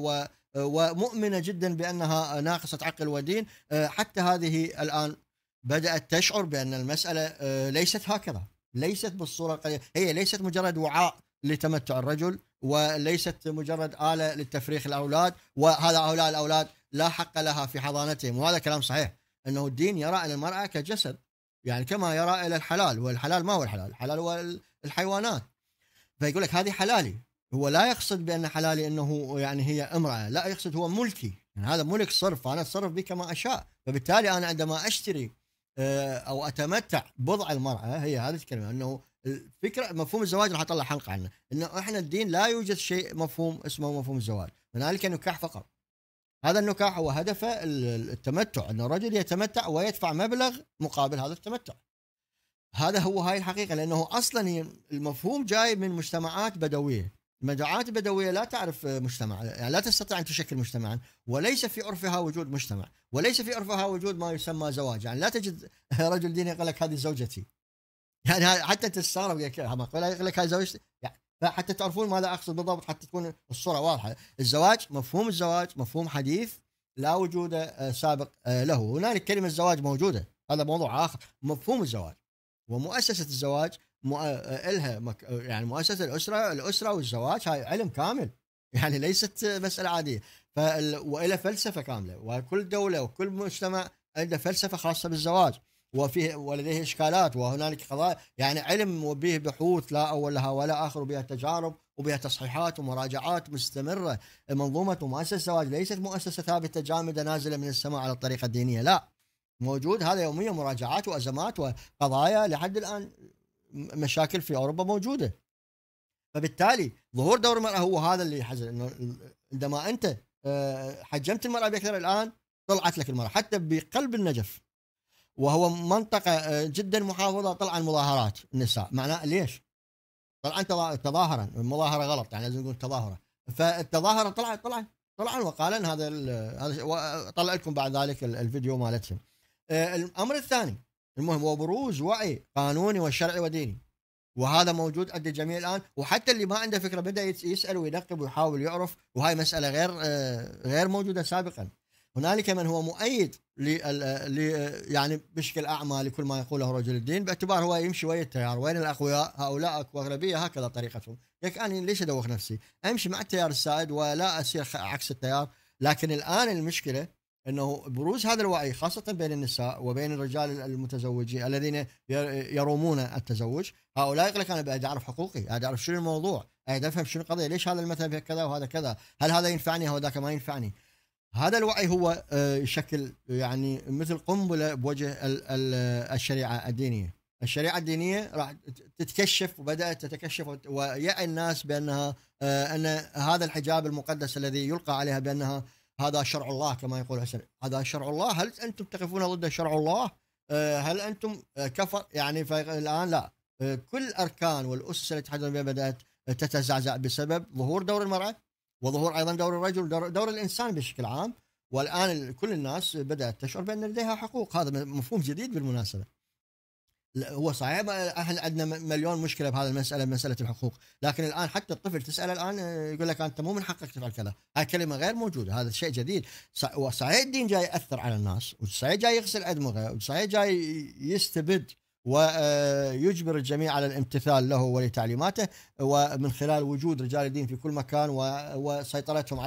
ومؤمنة جدا بأنها ناقصة عقل ودين، حتى هذه الآن بدأت تشعر بأن المسألة ليست هكذا، ليست بالصورة القليلة. هي ليست مجرد وعاء لتمتع الرجل، وليست مجرد آلة للتفريخ الأولاد، وهذا هؤلاء الأولاد لا حق لها في حضانتهم. وهذا كلام صحيح، أنه الدين يرى أن المرأة كجسد، يعني كما يرى إلى الحلال، والحلال ما هو الحلال؟ الحلال هو الحيوانات. فيقول لك هذه حلالي، هو لا يقصد بأن حلالي أنه يعني هي امرأة، لا يقصد هو ملكي، يعني هذا ملك صرف، أنا أتصرف به كما أشاء. فبالتالي أنا عندما أشتري أو أتمتع بضع المرأة، هي هذه الكلمة، أنه الفكرة مفهوم الزواج راح أطلع حلقة عنه، أنه إحنا الدين لا يوجد شيء مفهوم اسمه مفهوم الزواج، هنالك النكاح فقط. هذا النكاح هو هدفه التمتع، أن الرجل يتمتع ويدفع مبلغ مقابل هذا التمتع. هذا هو هاي الحقيقة، لأنه أصلا المفهوم جاي من مجتمعات بدوية. المجتمعات البدوية لا تعرف مجتمع، يعني لا تستطيع أن تشكل مجتمعا، وليس في عرفها وجود مجتمع، وليس في عرفها وجود ما يسمى زواج. يعني لا تجد رجل ديني يقول لك هذه زوجتي، يعني حتى تستغرب، يقول لك هذه زوجتي، يعني حتى تعرفون ماذا أقصد بالضبط، حتى تكون الصورة واضحة. الزواج، مفهوم الزواج مفهوم حديث لا وجود سابق له. هنالك كلمة الزواج موجودة، هذا موضوع آخر. مفهوم الزواج ومؤسسة الزواج إلها، يعني مؤسسة الأسرة والزواج، هاي علم كامل، يعني ليست مسألة عادية، وإلها فلسفة كاملة، وكل دولة وكل مجتمع عنده فلسفة خاصة بالزواج، وفيه ولديه إشكالات، وهنالك قضايا، يعني علم وبيه بحوث لا أول لها ولا آخر، وبها تجارب وبها تصحيحات ومراجعات مستمرة. منظومة ومؤسسة الزواج ليست مؤسسة ثابتة جامدة نازلة من السماء على الطريقة الدينية، لا، موجود هذا يوميا، مراجعات وأزمات وقضايا، لحد الآن مشاكل في أوروبا موجودة. فبالتالي ظهور دور المرأة هو هذا اللي حصل، إنه عندما أنت حجمت المرأة بأكثر، الآن طلعت لك المرأة حتى بقلب النجف، وهو منطقة جدا محافظة، طلع المظاهرات النساء، معناه ليش؟ طلعا تظاهرا، المظاهرة غلط، يعني لازم نقول تظاهرة. فالتظاهرة طلعوا وقال هذا، طلع لكم بعد ذلك الفيديو مالتهم. الأمر الثاني المهم هو بروز وعي قانوني وشرعي وديني، وهذا موجود عند الجميع الآن، وحتى اللي ما عنده فكرة بدأ يسأل وينقب ويحاول يعرف، وهاي مسألة غير موجودة سابقا. هنالك من هو مؤيد يعني بشكل أعمى لكل ما يقوله رجل الدين، باعتبار هو يمشي ويا التيار، وين الأقوياء؟ هؤلاء أغلبية، هكذا طريقتهم. يعني أنا ليش أدوخ نفسي؟ أمشي مع التيار السائد ولا أسير عكس التيار. لكن الآن المشكلة أنه بروز هذا الوعي، خاصة بين النساء وبين الرجال المتزوجين الذين يرومون التزوج، هؤلاء يقول لك أنا بدي أعرف حقوقي، بدي أعرف شنو الموضوع، بدي أفهم شنو القضية، ليش هذا المذهب كذا وهذا كذا، هل هذا ينفعني أو ذاك ما ينفعني؟ هذا الوعي هو يشكل يعني مثل قنبلة بوجه الشريعة الدينية. الشريعة الدينية راح تتكشف، وبدأت تتكشف، ويأي الناس بأنها أن هذا الحجاب المقدس الذي يلقى عليها بأنها هذا شرع الله، كما يقول حسن، هذا شرع الله، هل أنتم تقفون ضد شرع الله؟ هل أنتم كفر؟ يعني الآن لا، كل الأركان والأسس التي تحدث بها بدأت تتزعزع بسبب ظهور دور المرأة، وظهور أيضا دور الرجل، دور الإنسان بشكل عام. والآن كل الناس بدأت تشعر بأن لديها حقوق، هذا مفهوم جديد بالمناسبة. هو صحيح احنا عندنا مليون مشكله بهذا المساله، مساله الحقوق، لكن الان حتى الطفل تساله الان يقول لك انت مو من حقك تفعل كذا، هاي كلمه غير موجوده، هذا شيء جديد. وصحيح الدين جاي ياثر على الناس، وصحيح جاي يغسل ادمغه، وصحيح جاي يستبد ويجبر الجميع على الامتثال له ولتعليماته، ومن خلال وجود رجال الدين في كل مكان وسيطرتهم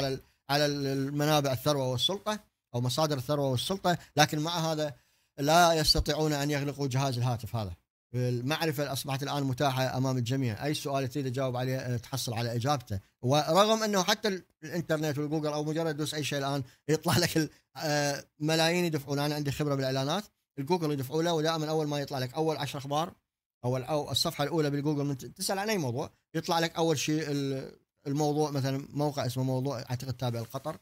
على المنابع الثروه والسلطه، او مصادر الثروه والسلطه. لكن مع هذا لا يستطيعون أن يغلقوا جهاز الهاتف هذا. المعرفة أصبحت الآن متاحة أمام الجميع، أي سؤال تريد تجاوب عليه تحصل على إجابته، ورغم أنه حتى الإنترنت والجوجل أو مجرد دوس أي شيء الآن يطلع لك ملايين يدفعون. أنا عندي خبرة بالإعلانات، الجوجل يدفعوا له، ودائما أول ما يطلع لك أول 10 أخبار أو الصفحة الأولى بالجوجل، من تسأل عن أي موضوع يطلع لك أول شيء الموضوع، مثلا موقع اسمه موضوع أعتقد تابع لقطر،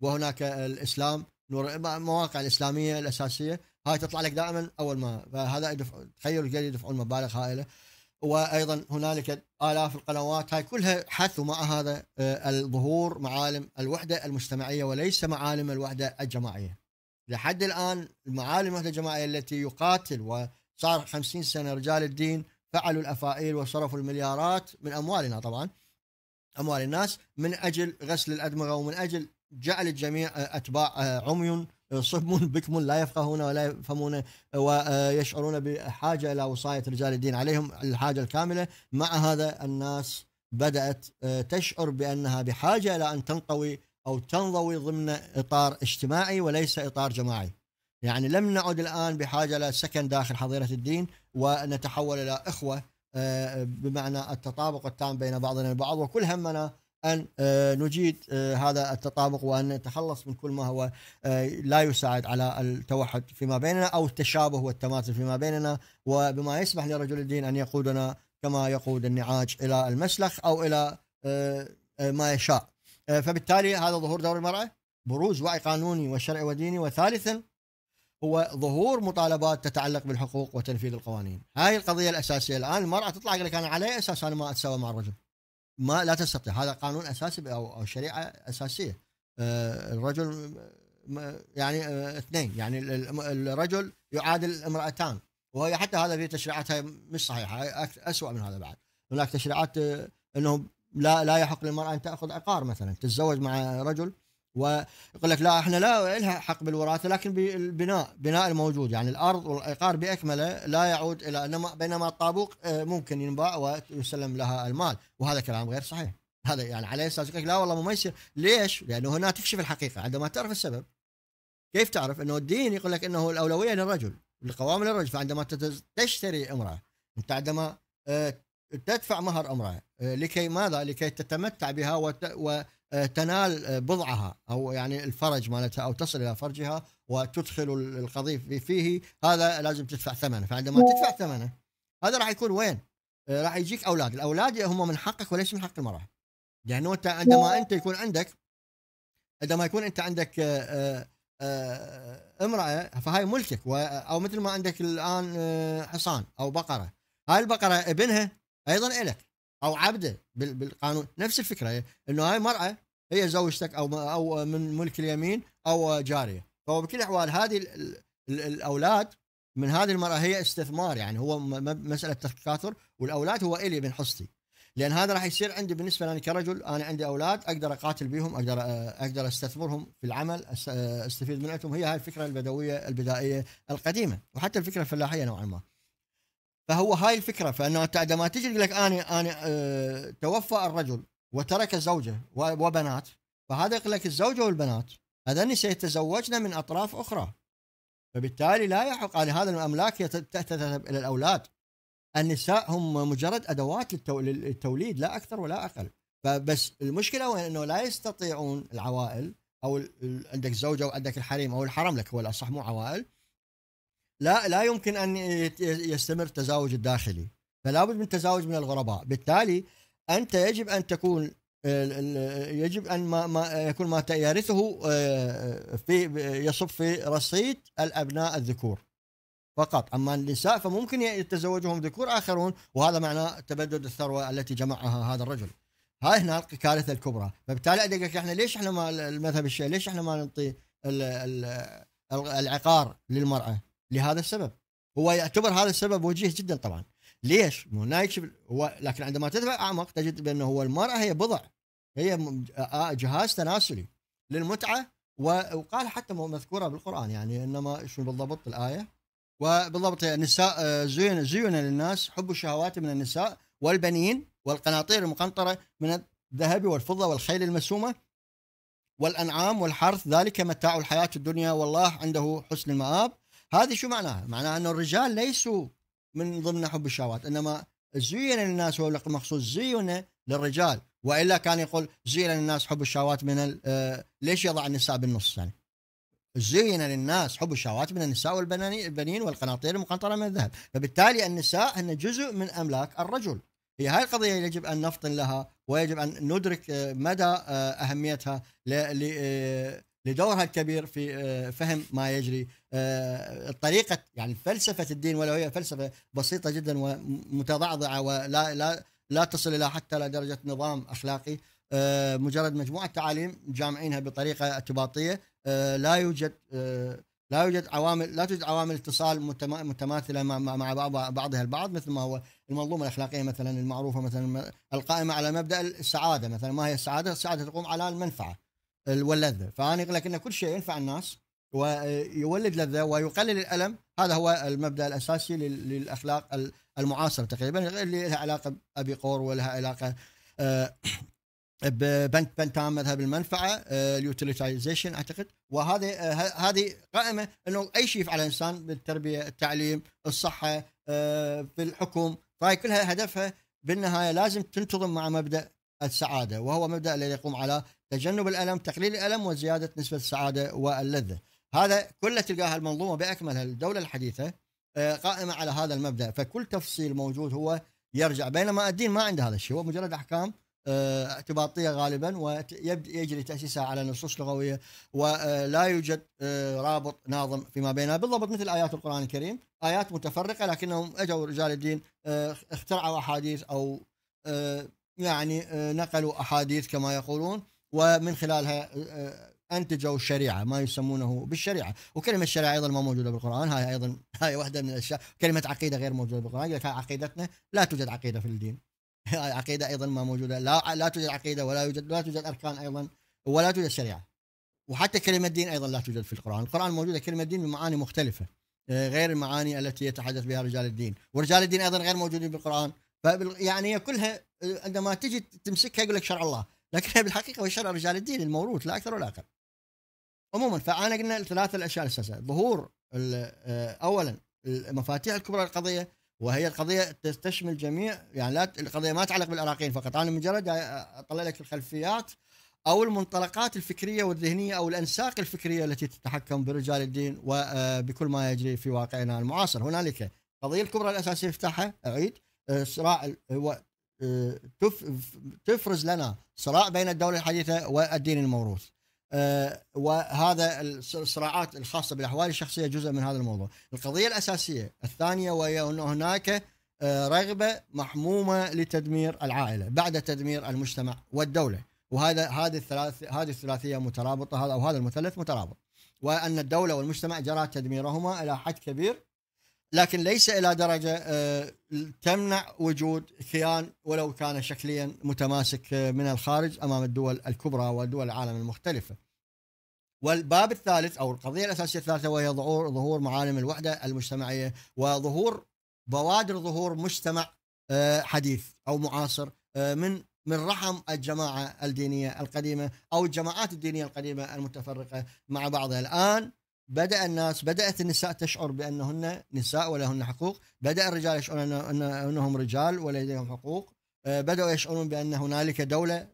وهناك الإسلام، مواقع الإسلامية الأساسية هاي تطلع لك دائما أول ما، فهذا تخيلوا قاعد يدفعون مبالغ هائلة. وأيضا هنالك آلاف القنوات، هاي كلها حث، ومع هذا الظهور معالم الوحدة المجتمعية وليس معالم الوحدة الجماعية. لحد الآن معالم الوحدة الجماعية التي يقاتل صار 50 سنة رجال الدين فعلوا الأفائل وصرفوا المليارات من أموالنا، طبعا أموال الناس، من أجل غسل الأدمغة ومن أجل جعل الجميع أتباع عمي صم بكم لا يفقهون ولا يفهمون ويشعرون بحاجة إلى وصاية رجال الدين عليهم الحاجة الكاملة. مع هذا الناس بدأت تشعر بأنها بحاجة إلى أن تنقوي أو تنضوي ضمن إطار اجتماعي وليس إطار جماعي. يعني لم نعد الآن بحاجة إلى سكن داخل حظيرة الدين ونتحول إلى إخوة، بمعنى التطابق التام بين بعضنا البعض، وكل همنا أن نجيد هذا التطابق وأن نتخلص من كل ما هو لا يساعد على التوحد فيما بيننا أو التشابه والتماثل فيما بيننا، وبما يسمح لرجل الدين أن يقودنا كما يقود النعاج إلى المسلخ أو إلى ما يشاء. فبالتالي هذا ظهور دور المرأة، بروز وعي قانوني وشرعي وديني، وثالثا هو ظهور مطالبات تتعلق بالحقوق وتنفيذ القوانين. هاي القضية الأساسية. الآن المرأة تطلع لك أنا على أساس أنا ما أتساوى مع الرجل، ما لا تستطيع، هذا قانون أساسي أو شريعة أساسية. الرجل يعني اثنين، يعني الرجل يعادل امرأتان، وهي حتى هذا في تشريعاتها مش صحيحة، أسوأ من هذا بعد. هناك تشريعات أنه لا يحق للمرأة أن تأخذ عقار مثلا، تتزوج مع رجل ويقول لك لا احنا لا لها حق بالوراثه لكن بالبناء، بناء الموجود، يعني الارض والعقار باكمله لا يعود الى، انما بينما الطابوق ممكن ينباع ويسلم لها المال، وهذا كلام غير صحيح. هذا يعني على اساس لا والله ما يصير. ليش؟ لانه هنا تكشف الحقيقه عندما تعرف السبب. كيف تعرف؟ انه الدين يقول لك انه الاولويه للرجل، القوام للرجل. فعندما تشتري امراه، انت عندما تدفع مهر امراه لكي ماذا؟ لكي تتمتع بها تنال بضعها أو يعني الفرج مالتها أو تصل إلى فرجها وتدخل القذيف فيه، هذا لازم تدفع ثمنه. فعندما تدفع ثمنه هذا راح يكون وين؟ راح يجيك أولاد. الأولاد هم من حقك وليس من حق المرأة. يعني أنت عندما يكون أنت عندك امرأة فهي ملكك، أو مثل ما عندك الآن حصان أو بقرة، هاي البقرة ابنها أيضا إلك أو عبده بالقانون. نفس الفكرة، إنه هاي مرأة هي زوجتك أو من ملك اليمين أو جارية. فهو بكل الأحوال هذه الأولاد من هذه المرأة هي استثمار، يعني هو مسألة تكاثر، والأولاد هو إلي من حصتي. لأن هذا راح يصير عندي بالنسبة لي كرجل، أنا عندي أولاد أقدر أقاتل بهم، أقدر أستثمرهم في العمل، أستفيد من عندهم. هي هاي الفكرة البدوية البدائية القديمة، وحتى الفكرة الفلاحية نوعا ما. فهو هاي الفكرة. فأنه عندما تجي لك أنا توفى الرجل وترك زوجة وبنات، فهذا يقول لك الزوجة والبنات هذني سيتزوجن من أطراف أخرى، فبالتالي لا يحق على هذا الأملاك تذهب إلى الأولاد. النساء هم مجرد أدوات للتوليد، لا أكثر ولا أقل. فبس المشكلة وين؟ أنه لا يستطيعون العوائل، أو عندك زوجة وعندك الحريم أو الحرم لك هو الأصح، مو عوائل. لا يمكن أن يستمر التزاوج الداخلي، فلا بد من التزاوج من الغرباء. بالتالي أنت يجب أن تكون، يجب أن ما يكون ما يرثه في يصب في رصيد الأبناء الذكور فقط. أما النساء فممكن يتزوجهم ذكور آخرون، وهذا معناه تبدد الثروة التي جمعها هذا الرجل. هاي هنا الكارثة الكبرى. فبالتالي أدقك إحنا ليش إحنا ما المذهب الشيعي ليش إحنا ما نعطي العقار للمرأة؟ لهذا السبب. هو يعتبر هذا السبب وجيه جدا طبعا. ليش؟ لكن عندما تدفع اعمق تجد بانه هو المراه هي بضع، هي جهاز تناسلي للمتعه، وقال حتى مذكوره بالقران، يعني انما شو بالضبط الايه؟ وبالضبط النساء زين للناس حب الشهوات من النساء والبنين والقناطير المقنطره من الذهب والفضه والخيل المسومه والانعام والحرث، ذلك متاع الحياه الدنيا والله عنده حسن المآب. هذه شو معناها؟ معناها أن الرجال ليسوا من ضمن حب الشهوات، إنما زين للناس هو المقصود، زين للرجال، وإلا كان يقول زين للناس حب الشهوات من ليش يضع النساء بالنص؟ يعني زين للناس حب الشهوات من النساء والبنين والقناطير المقنطرة من الذهب. فبالتالي النساء هن جزء من أملاك الرجل. هي هاي القضية يجب أن نفطن لها، ويجب أن ندرك مدى أهميتها لدورها الكبير في فهم ما يجري. طريقة يعني فلسفة الدين، ولو هي فلسفة بسيطة جدا ومتضعضعة ولا لا لا تصل إلى حتى إلى درجة نظام أخلاقي، مجرد مجموعة تعاليم جامعينها بطريقة اعتباطية، لا يوجد لا توجد عوامل اتصال متماثله مع بعضها البعض، مثل ما هو المنظومه الاخلاقيه مثلا المعروفه مثلا القائمه على مبدا السعاده، مثلا ما هي السعاده؟ السعاده تقوم على المنفعه واللذه، فانا اقول لك ان كل شيء ينفع الناس ويولد لذه ويقلل الالم، هذا هو المبدا الاساسي للاخلاق المعاصره تقريبا، اللي لها علاقه بابيقور ولها علاقه بنتام مذهب المنفعه اليوتيليتايزيشن اعتقد، وهذه هذه قائمه انه اي شيء يفعله الانسان بالتربيه، التعليم، الصحه، في الحكم، فهي كلها هدفها بالنهايه لازم تنتظم مع مبدا السعاده، وهو مبدا الذي يقوم على تجنب الالم، تقليل الالم، وزياده نسبه السعاده واللذه. هذا كله تلقاها المنظومه باكملها الدوله الحديثه قائمه على هذا المبدا، فكل تفصيل موجود هو يرجع، بينما الدين ما عنده هذا الشيء، هو مجرد احكام اعتباطية غالبا، ويجري تأسيسها على نصوص لغوية، ولا يوجد رابط ناظم فيما بينها، بالضبط مثل آيات القرآن الكريم، آيات متفرقة لكنهم أجوا رجال الدين اخترعوا أحاديث أو يعني نقلوا أحاديث كما يقولون، ومن خلالها أنتجوا الشريعة، ما يسمونه بالشريعة، وكلمة الشريعة أيضا ما موجودة بالقرآن، هاي أيضا هاي واحدة من الأشياء، كلمة عقيدة غير موجودة بالقرآن، يقول لك هاي عقيدتنا، لا توجد عقيدة في الدين. عقيدة أيضا ما موجودة، لا توجد عقيدة، ولا توجد أركان أيضا، ولا توجد شريعة، وحتى كلمة دين أيضا لا توجد في القرآن. القرآن موجودة كلمة دين بمعاني مختلفة غير المعاني التي يتحدث بها رجال الدين، ورجال الدين أيضا غير موجودين بالقرآن، يعني كلها عندما تجي تمسكها يقول لك شرع الله، لكنها بالحقيقة هو شرع رجال الدين الموروث لا أكثر ولا أقل. عموما فأنا قلنا الثلاثة الأشياء الأساسية، ظهور أولا المفاتيح الكبرى للقضية، وهي القضية تشمل جميع، يعني لا القضية ما تعلق بالعراقيين فقط، أنا مجرد أطلع لك الخلفيات أو المنطلقات الفكرية والذهنية أو الأنساق الفكرية التي تتحكم برجال الدين وبكل ما يجري في واقعنا المعاصر. هنالك القضية الكبرى الأساسية افتحها، أعيد، صراع تفرز لنا صراع بين الدولة الحديثة والدين الموروث، وهذا الصراعات الخاصة بالأحوال الشخصية جزء من هذا الموضوع. القضية الأساسية الثانية وهي أن هناك رغبة محمومة لتدمير العائلة بعد تدمير المجتمع والدولة، وهذا هذه الثلاثية مترابطة، هذا أو هذا المثلث مترابط، وأن الدولة والمجتمع جرى تدميرهما إلى حد كبير، لكن ليس إلى درجة تمنع وجود كيان ولو كان شكليا متماسك من الخارج أمام الدول الكبرى ودول العالم المختلفة. والباب الثالث أو القضية الأساسية الثالثة وهي ظهور معالم الوحدة المجتمعية، وظهور بوادر ظهور مجتمع حديث أو معاصر من رحم الجماعة الدينية القديمة أو الجماعات الدينية القديمة المتفرقة مع بعضها. الآن بدأت النساء تشعر بأنهن نساء ولهن حقوق، بدأ الرجال يشعرون أنهم رجال ولديهم حقوق، بدأوا يشعرون بأن هنالك دولة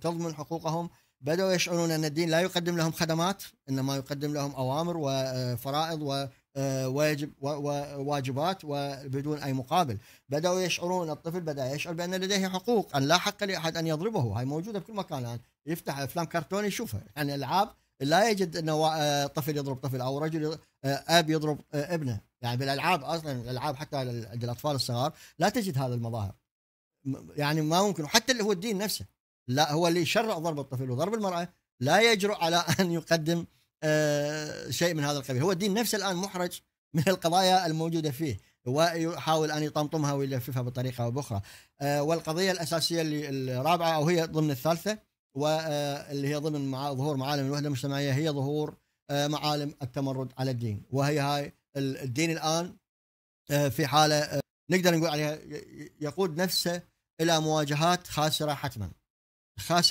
تضمن حقوقهم، بدأوا يشعرون أن الدين لا يقدم لهم خدمات، إنما يقدم لهم أوامر وفرائض وواجبات وبدون أي مقابل. بدأوا يشعرون، الطفل بدأ يشعر بأن لديه حقوق، أن لا حق لأحد أن يضربه، هاي موجودة بكل مكان الآن، يفتح أفلام كرتوني يشوفها، يعني ألعاب لا يجد أنه طفل يضرب طفل أو رجل أب يضرب ابنه، يعني بالألعاب أصلا الألعاب حتى للأطفال الصغار لا تجد هذا المظاهر، يعني ما ممكن. وحتى اللي هو الدين نفسه، لا هو اللي يشرع ضرب الطفل وضرب المرأة، لا يجرؤ على أن يقدم شيء من هذا القبيل. هو الدين نفسه الآن محرج من القضايا الموجودة فيه، ويحاول أن يطمطمها ويلففها بطريقة أو بأخرى. والقضية الأساسية الرابعة أو هي ضمن الثالثة، واللي هي ضمن ظهور معالم الوحدة المجتمعية، هي ظهور معالم التمرد على الدين، وهي هاي الدين الآن في حالة نقدر نقول عليها يقود نفسه إلى مواجهات خاسرة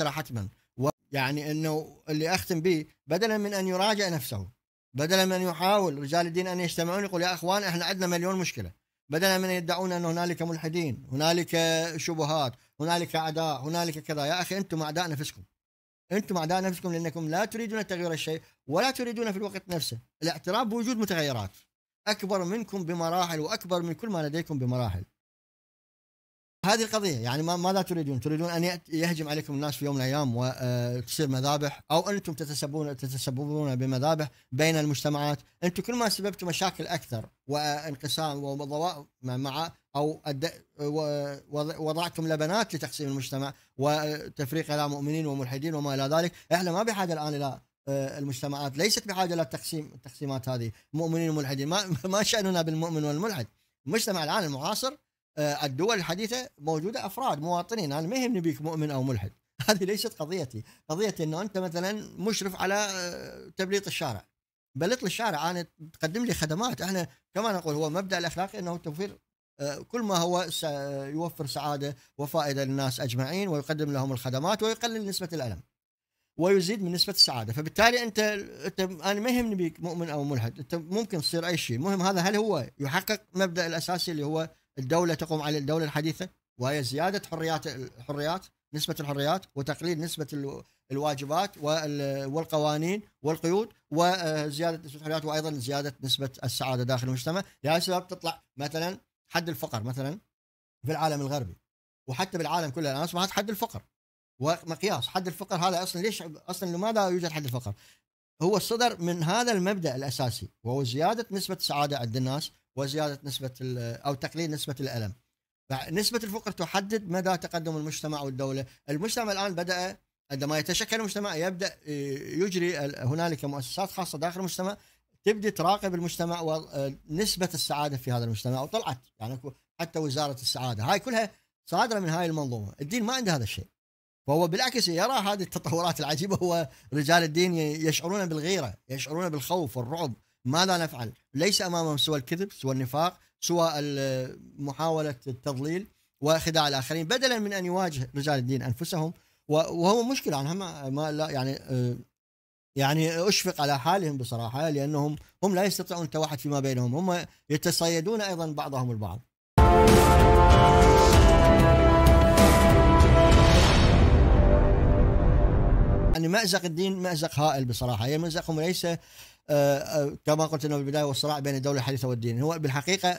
حتما، ويعني أنه اللي أختم به، بدلا من أن يراجع نفسه، بدلا من أن يحاول رجال الدين أن يجتمعون يقول يا أخوان إحنا عندنا مليون مشكلة، بدلا من يدعون أن هنالك ملحدين، هنالك شبهات، هنالك أعداء، هنالك كذا، يا أخي أنتم أعداء نفسكم لأنكم لا تريدون تغيير الشيء، ولا تريدون في الوقت نفسه الاعتراف بوجود متغيرات أكبر منكم بمراحل، وأكبر من كل ما لديكم بمراحل. هذه القضية، يعني ماذا تريدون أن يهجم عليكم الناس في يوم من الأيام وتصير مذابح، أو أنتم تتسببون بمذابح بين المجتمعات، أنتم كل ما سببتم مشاكل أكثر وانقسام وضواء مع أو وضعتم لبنات لتقسيم المجتمع وتفريق على مؤمنين وملحدين وما إلى ذلك. إحنا ما بحاجة الآن إلى المجتمعات ليست بحاجة للتقسيم، التقسيمات هذه مؤمنين وملحدين، ما شأننا بالمؤمن والملحد. المجتمع الآن المعاصر الدول الحديثة موجودة أفراد مواطنين، أنا ما يهمني بيك مؤمن أو ملحد، هذه ليست قضيتي. قضيتي أنه أنت مثلا مشرف على تبليط الشارع، بلط الشارع، أنا تقدم لي خدمات. إحنا كما نقول هو مبدأ الأخلاقي أنه توفير كل ما هو يوفر سعادة وفائدة للناس أجمعين، ويقدم لهم الخدمات ويقلل نسبة الألم ويزيد من نسبة السعادة. فبالتالي أنت أنا ما يهمني بيك مؤمن أو ملحد، أنت ممكن تصير أي شيء. مهم هذا هل هو يحقق مبدأ الأساسي اللي هو الدولة تقوم عليه، الدولة الحديثة، وهي زيادة الحريات، نسبة الحريات، وتقليل نسبة الواجبات والقوانين والقيود، وزيادة نسبة الحريات، وأيضا زيادة نسبة السعادة داخل المجتمع. لهذا السبب تطلع مثلا حد الفقر مثلا في العالم الغربي، وحتى بالعالم كله الآن أصبحت حد الفقر ومقياس حد الفقر. هذا أصلا ليش أصلا لماذا يوجد حد الفقر؟ هو الصدر من هذا المبدأ الأساسي، وهو زيادة نسبة السعادة عند الناس، وزيادة نسبة أو تقليل نسبة الألم. نسبة الفقر تحدد مدى تقدم المجتمع والدولة. المجتمع الآن بدأ عندما يتشكل المجتمع يبدأ يجري هنالك مؤسسات خاصة داخل المجتمع تبدأ تراقب المجتمع ونسبة السعادة في هذا المجتمع، وطلعت يعني حتى وزارة السعادة هاي كلها صادرة من هاي المنظومة. الدين ما عنده هذا الشيء، فهو بالعكس يرى هذه التطورات العجيبة. هو رجال الدين يشعرون بالغيرة، يشعرون بالخوف والرعب. ماذا نفعل؟ ليس أمامهم سوى الكذب، سوى النفاق، سوى محاولة التضليل وخداع الآخرين، بدلا من أن يواجه رجال الدين أنفسهم. وهو مشكلة عنهم ما لا يعني أشفق على حالهم بصراحة، لأنهم هم لا يستطيعون التوحد فيما بينهم، هم يتصيدون أيضا بعضهم البعض. يعني مأزق الدين مأزق هائل بصراحة، يعني مأزقهم ليس كما قلت لنا بالبداية والصراع بين الدولة الحديثة والدين. هو بالحقيقة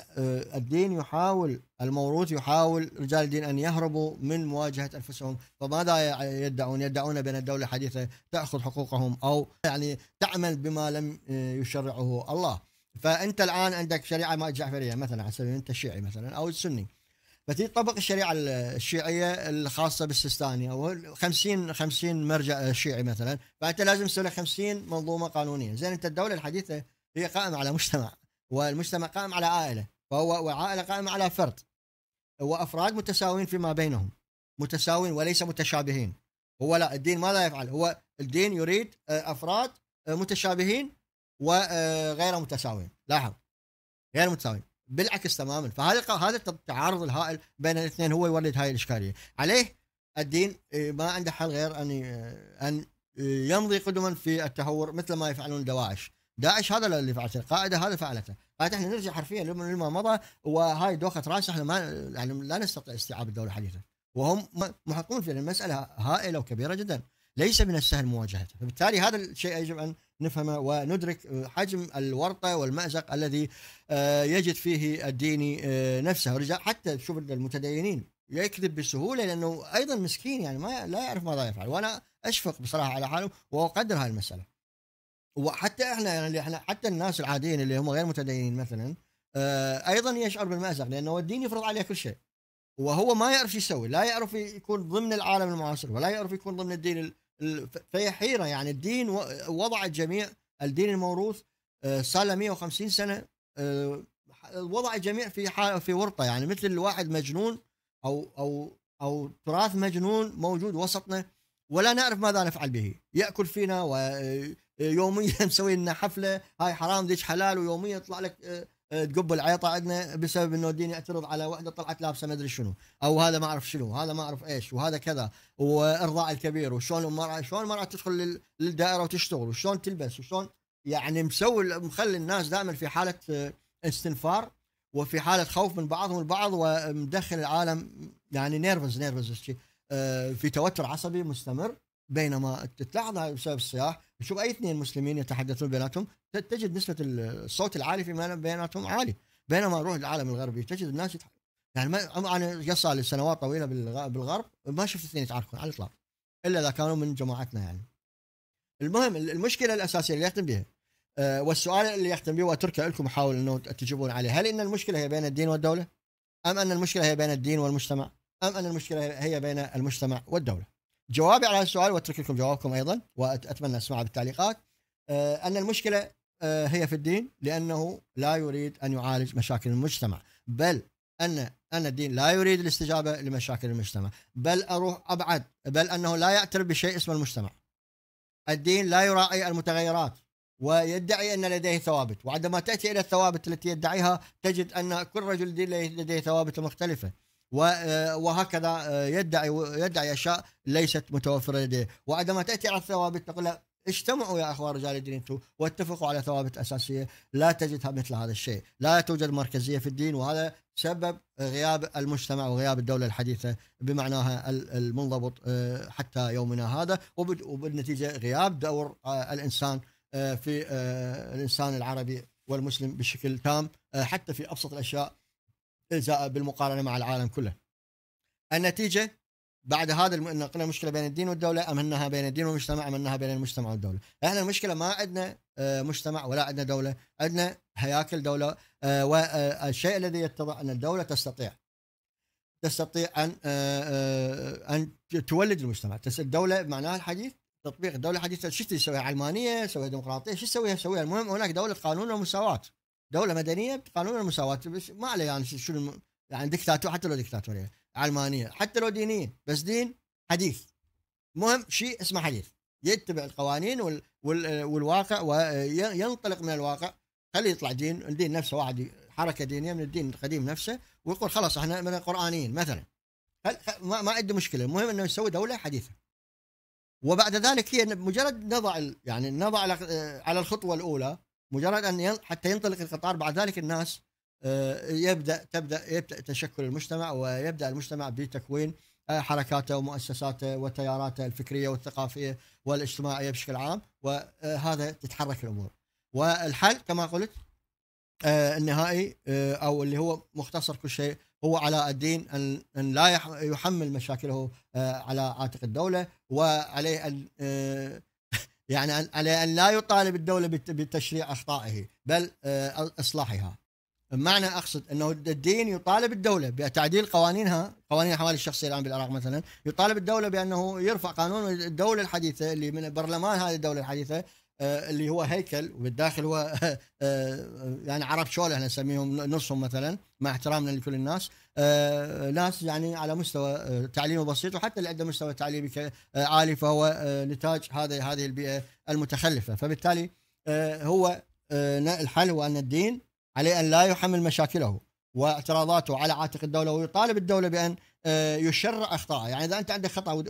الدين يحاول، الموروث يحاول رجال الدين أن يهربوا من مواجهة أنفسهم. فماذا يدعون بأن الدولة الحديثة تأخذ حقوقهم، أو يعني تعمل بما لم يشرعه الله. فأنت الآن عندك شريعة ما جعفرية مثلا، على سبيل أنت الشيعي مثلا أو السني، فتطبق الشريعة الشيعية الخاصة بالسيستاني أو 50 مرجع شيعي مثلا، فأنت لازم تسوي 50 منظومة قانونية. زين أنت الدولة الحديثة هي قائمة على مجتمع، والمجتمع قائم على عائلة، وعائلة قائمة على فرد، وأفراد متساوين فيما بينهم، متساوين وليس متشابهين. هو لا، الدين ماذا يفعل؟ هو الدين يريد أفراد متشابهين وغير متساوين. لاحظ، غير متساوين بالعكس تماما. فهذا التعارض الهائل بين الاثنين هو يولد هاي الإشكالية. عليه الدين ما عنده حل غير أن يمضي قدما في التهور، مثل ما يفعلون داعش. هذا اللي فعلته القاعدة، هذا فعلته. احنا نرجع حرفيا لما مضى، وهاي دوخة راس. احنا ما يعني لا نستطيع استيعاب الدولة الحديثة، وهم محقون في المسألة هائلة وكبيرة جدا، ليس من السهل مواجهتها. فبالتالي هذا الشيء يجب أن نفهمه وندرك حجم الورطة والمأزق الذي يجد فيه الدين نفسه. حتى شوف المتدينين يكذب بسهولة، لأنه أيضا مسكين يعني ما لا يعرف ماذا يفعل. وأنا أشفق بصراحة على حاله وأقدر هاي المسألة. وحتى احنا حتى الناس العاديين اللي هم غير متدينين مثلا أيضا يشعر بالمأزق، لأنه الدين يفرض عليه كل شيء، وهو ما يعرف يسوي، لا يعرف يكون ضمن العالم المعاصر، ولا يعرف يكون ضمن الدين. فهي حيرة. يعني الدين وضع الجميع، الدين الموروث صار له 150 سنة، وضع الجميع في ورطة، يعني مثل الواحد مجنون أو تراث مجنون موجود وسطنا، ولا نعرف ماذا نفعل به. يأكل فينا، ويوميا مسوي لنا حفلة، هاي حرام ذيك حلال، ويوميا يطلع لك تقب العيطة عندنا بسبب انه الدين يعترض على وحده طلعت لابسه ما ادري شنو، او هذا ما اعرف شنو، هذا ما اعرف ايش، وهذا كذا، وارضاء الكبير، وشلون المراه تدخل للدائره وتشتغل، وشلون تلبس، وشلون يعني مخلي الناس دائما في حاله استنفار وفي حاله خوف من بعضهم البعض، ومدخل العالم يعني نيرفز في توتر عصبي مستمر. بينما تلاحظها بسبب الصياح، شوف أي اثنين مسلمين يتحدثون بيناتهم تجد نسبة الصوت العالي فيما بيناتهم عالي. بينما نروح العالم الغربي تجد الناس يعني أنا قصة لسنوات طويلة بالغرب ما شفت اثنين يتعاركون على الإطلاق، إلا إذا كانوا من جماعتنا يعني. المهم المشكلة الأساسية اللي يختم بها والسؤال اللي يختم به وأتركه لكم، أحاول أنه تجيبون عليه، هل إن المشكلة هي بين الدين والدولة؟ أم أن المشكلة هي بين الدين والمجتمع؟ أم أن المشكلة هي بين المجتمع والدولة؟ جوابي على هالسؤال واترك لكم جوابكم ايضا واتمنى اسمعها بالتعليقات، ان المشكله هي في الدين لانه لا يريد ان يعالج مشاكل المجتمع، بل ان الدين لا يريد الاستجابه لمشاكل المجتمع، بل اروح ابعد، بل انه لا يعترف بشيء اسمه المجتمع. الدين لا يراعي المتغيرات ويدعي ان لديه ثوابت، وعندما تاتي الى الثوابت التي يدعيها تجد ان كل رجل دين لديه ثوابت مختلفه، وهكذا يدعي اشياء ليست متوفره لديه، وعندما تاتي على الثوابت تقول له اجتمعوا يا اخوان رجال الدين انتم واتفقوا على ثوابت اساسيه، لا تجدها مثل هذا الشيء، لا توجد مركزيه في الدين، وهذا سبب غياب المجتمع وغياب الدوله الحديثه بمعناها المنضبط حتى يومنا هذا، وبالنتيجه غياب دور الانسان في الانسان العربي والمسلم بشكل تام حتى في ابسط الاشياء بالمقارنه مع العالم كله. النتيجه بعد هذا نقلنا مشكله بين الدين والدوله، امناها بين الدين والمجتمع، امناها بين المجتمع والدوله. احنا المشكله ما عندنا مجتمع ولا عندنا دوله، عندنا هياكل دوله، والشيء الذي يتضح ان الدوله تستطيع ان تولد المجتمع. الدوله معناها الحديث تطبيق الدوله الحديثه، شو تسويها علمانيه، تسويها ديمقراطيه، شو تسويها، المهم هناك دوله قانون ومساواه، دوله مدنيه بقانون المساواه، ما عليه يعني شنو يعني دكتاتور، حتى لو دكتاتوريه علمانيه، حتى لو دينيه، بس دين حديث، مهم شيء اسمه حديث، يتبع القوانين والواقع وينطلق من الواقع، خليه يطلع دين، الدين نفسه واحد حركه دينيه من الدين القديم نفسه، ويقول خلاص احنا من القرآنيين مثلا، ما عنده مشكله، المهم انه يسوي دوله حديثه. وبعد ذلك هي مجرد نضع يعني نضع على الخطوه الاولى، مجرد ان حتى ينطلق القطار، بعد ذلك الناس يبدأ تشكل المجتمع، ويبدأ المجتمع بتكوين حركاته ومؤسساته وتياراته الفكرية والثقافية والاجتماعية بشكل عام، وهذا تتحرك الأمور. والحل كما قلت النهائي أو اللي هو مختصر كل شيء هو على الدين أن لا يحمل مشاكله على عاتق الدولة، وعليه أن يعني عليه أن لا يطالب الدولة بتشريع أخطائه بل إصلاحها. بمعنى اقصد انه الدين يطالب الدوله بتعديل قوانينها، قوانين الحوالي الشخصيه الان بالعراق مثلا، يطالب الدوله بانه يرفع قانون الدوله الحديثه اللي من برلمان هذه الدوله الحديثه اللي هو هيكل، وبالداخل هو يعني عرب شوله احنا نسميهم نصهم مثلا، مع احترامنا لكل الناس، ناس يعني على مستوى تعليمه بسيط، وحتى اللي عنده مستوى تعليمي عالي فهو نتاج هذه البيئه المتخلفه. فبالتالي هو الحل هو ان الدين عليه أن لا يحمل مشاكله واعتراضاته على عاتق الدولة، ويطالب الدولة بأن يشرع أخطاءه. يعني إذا أنت عندك خطأ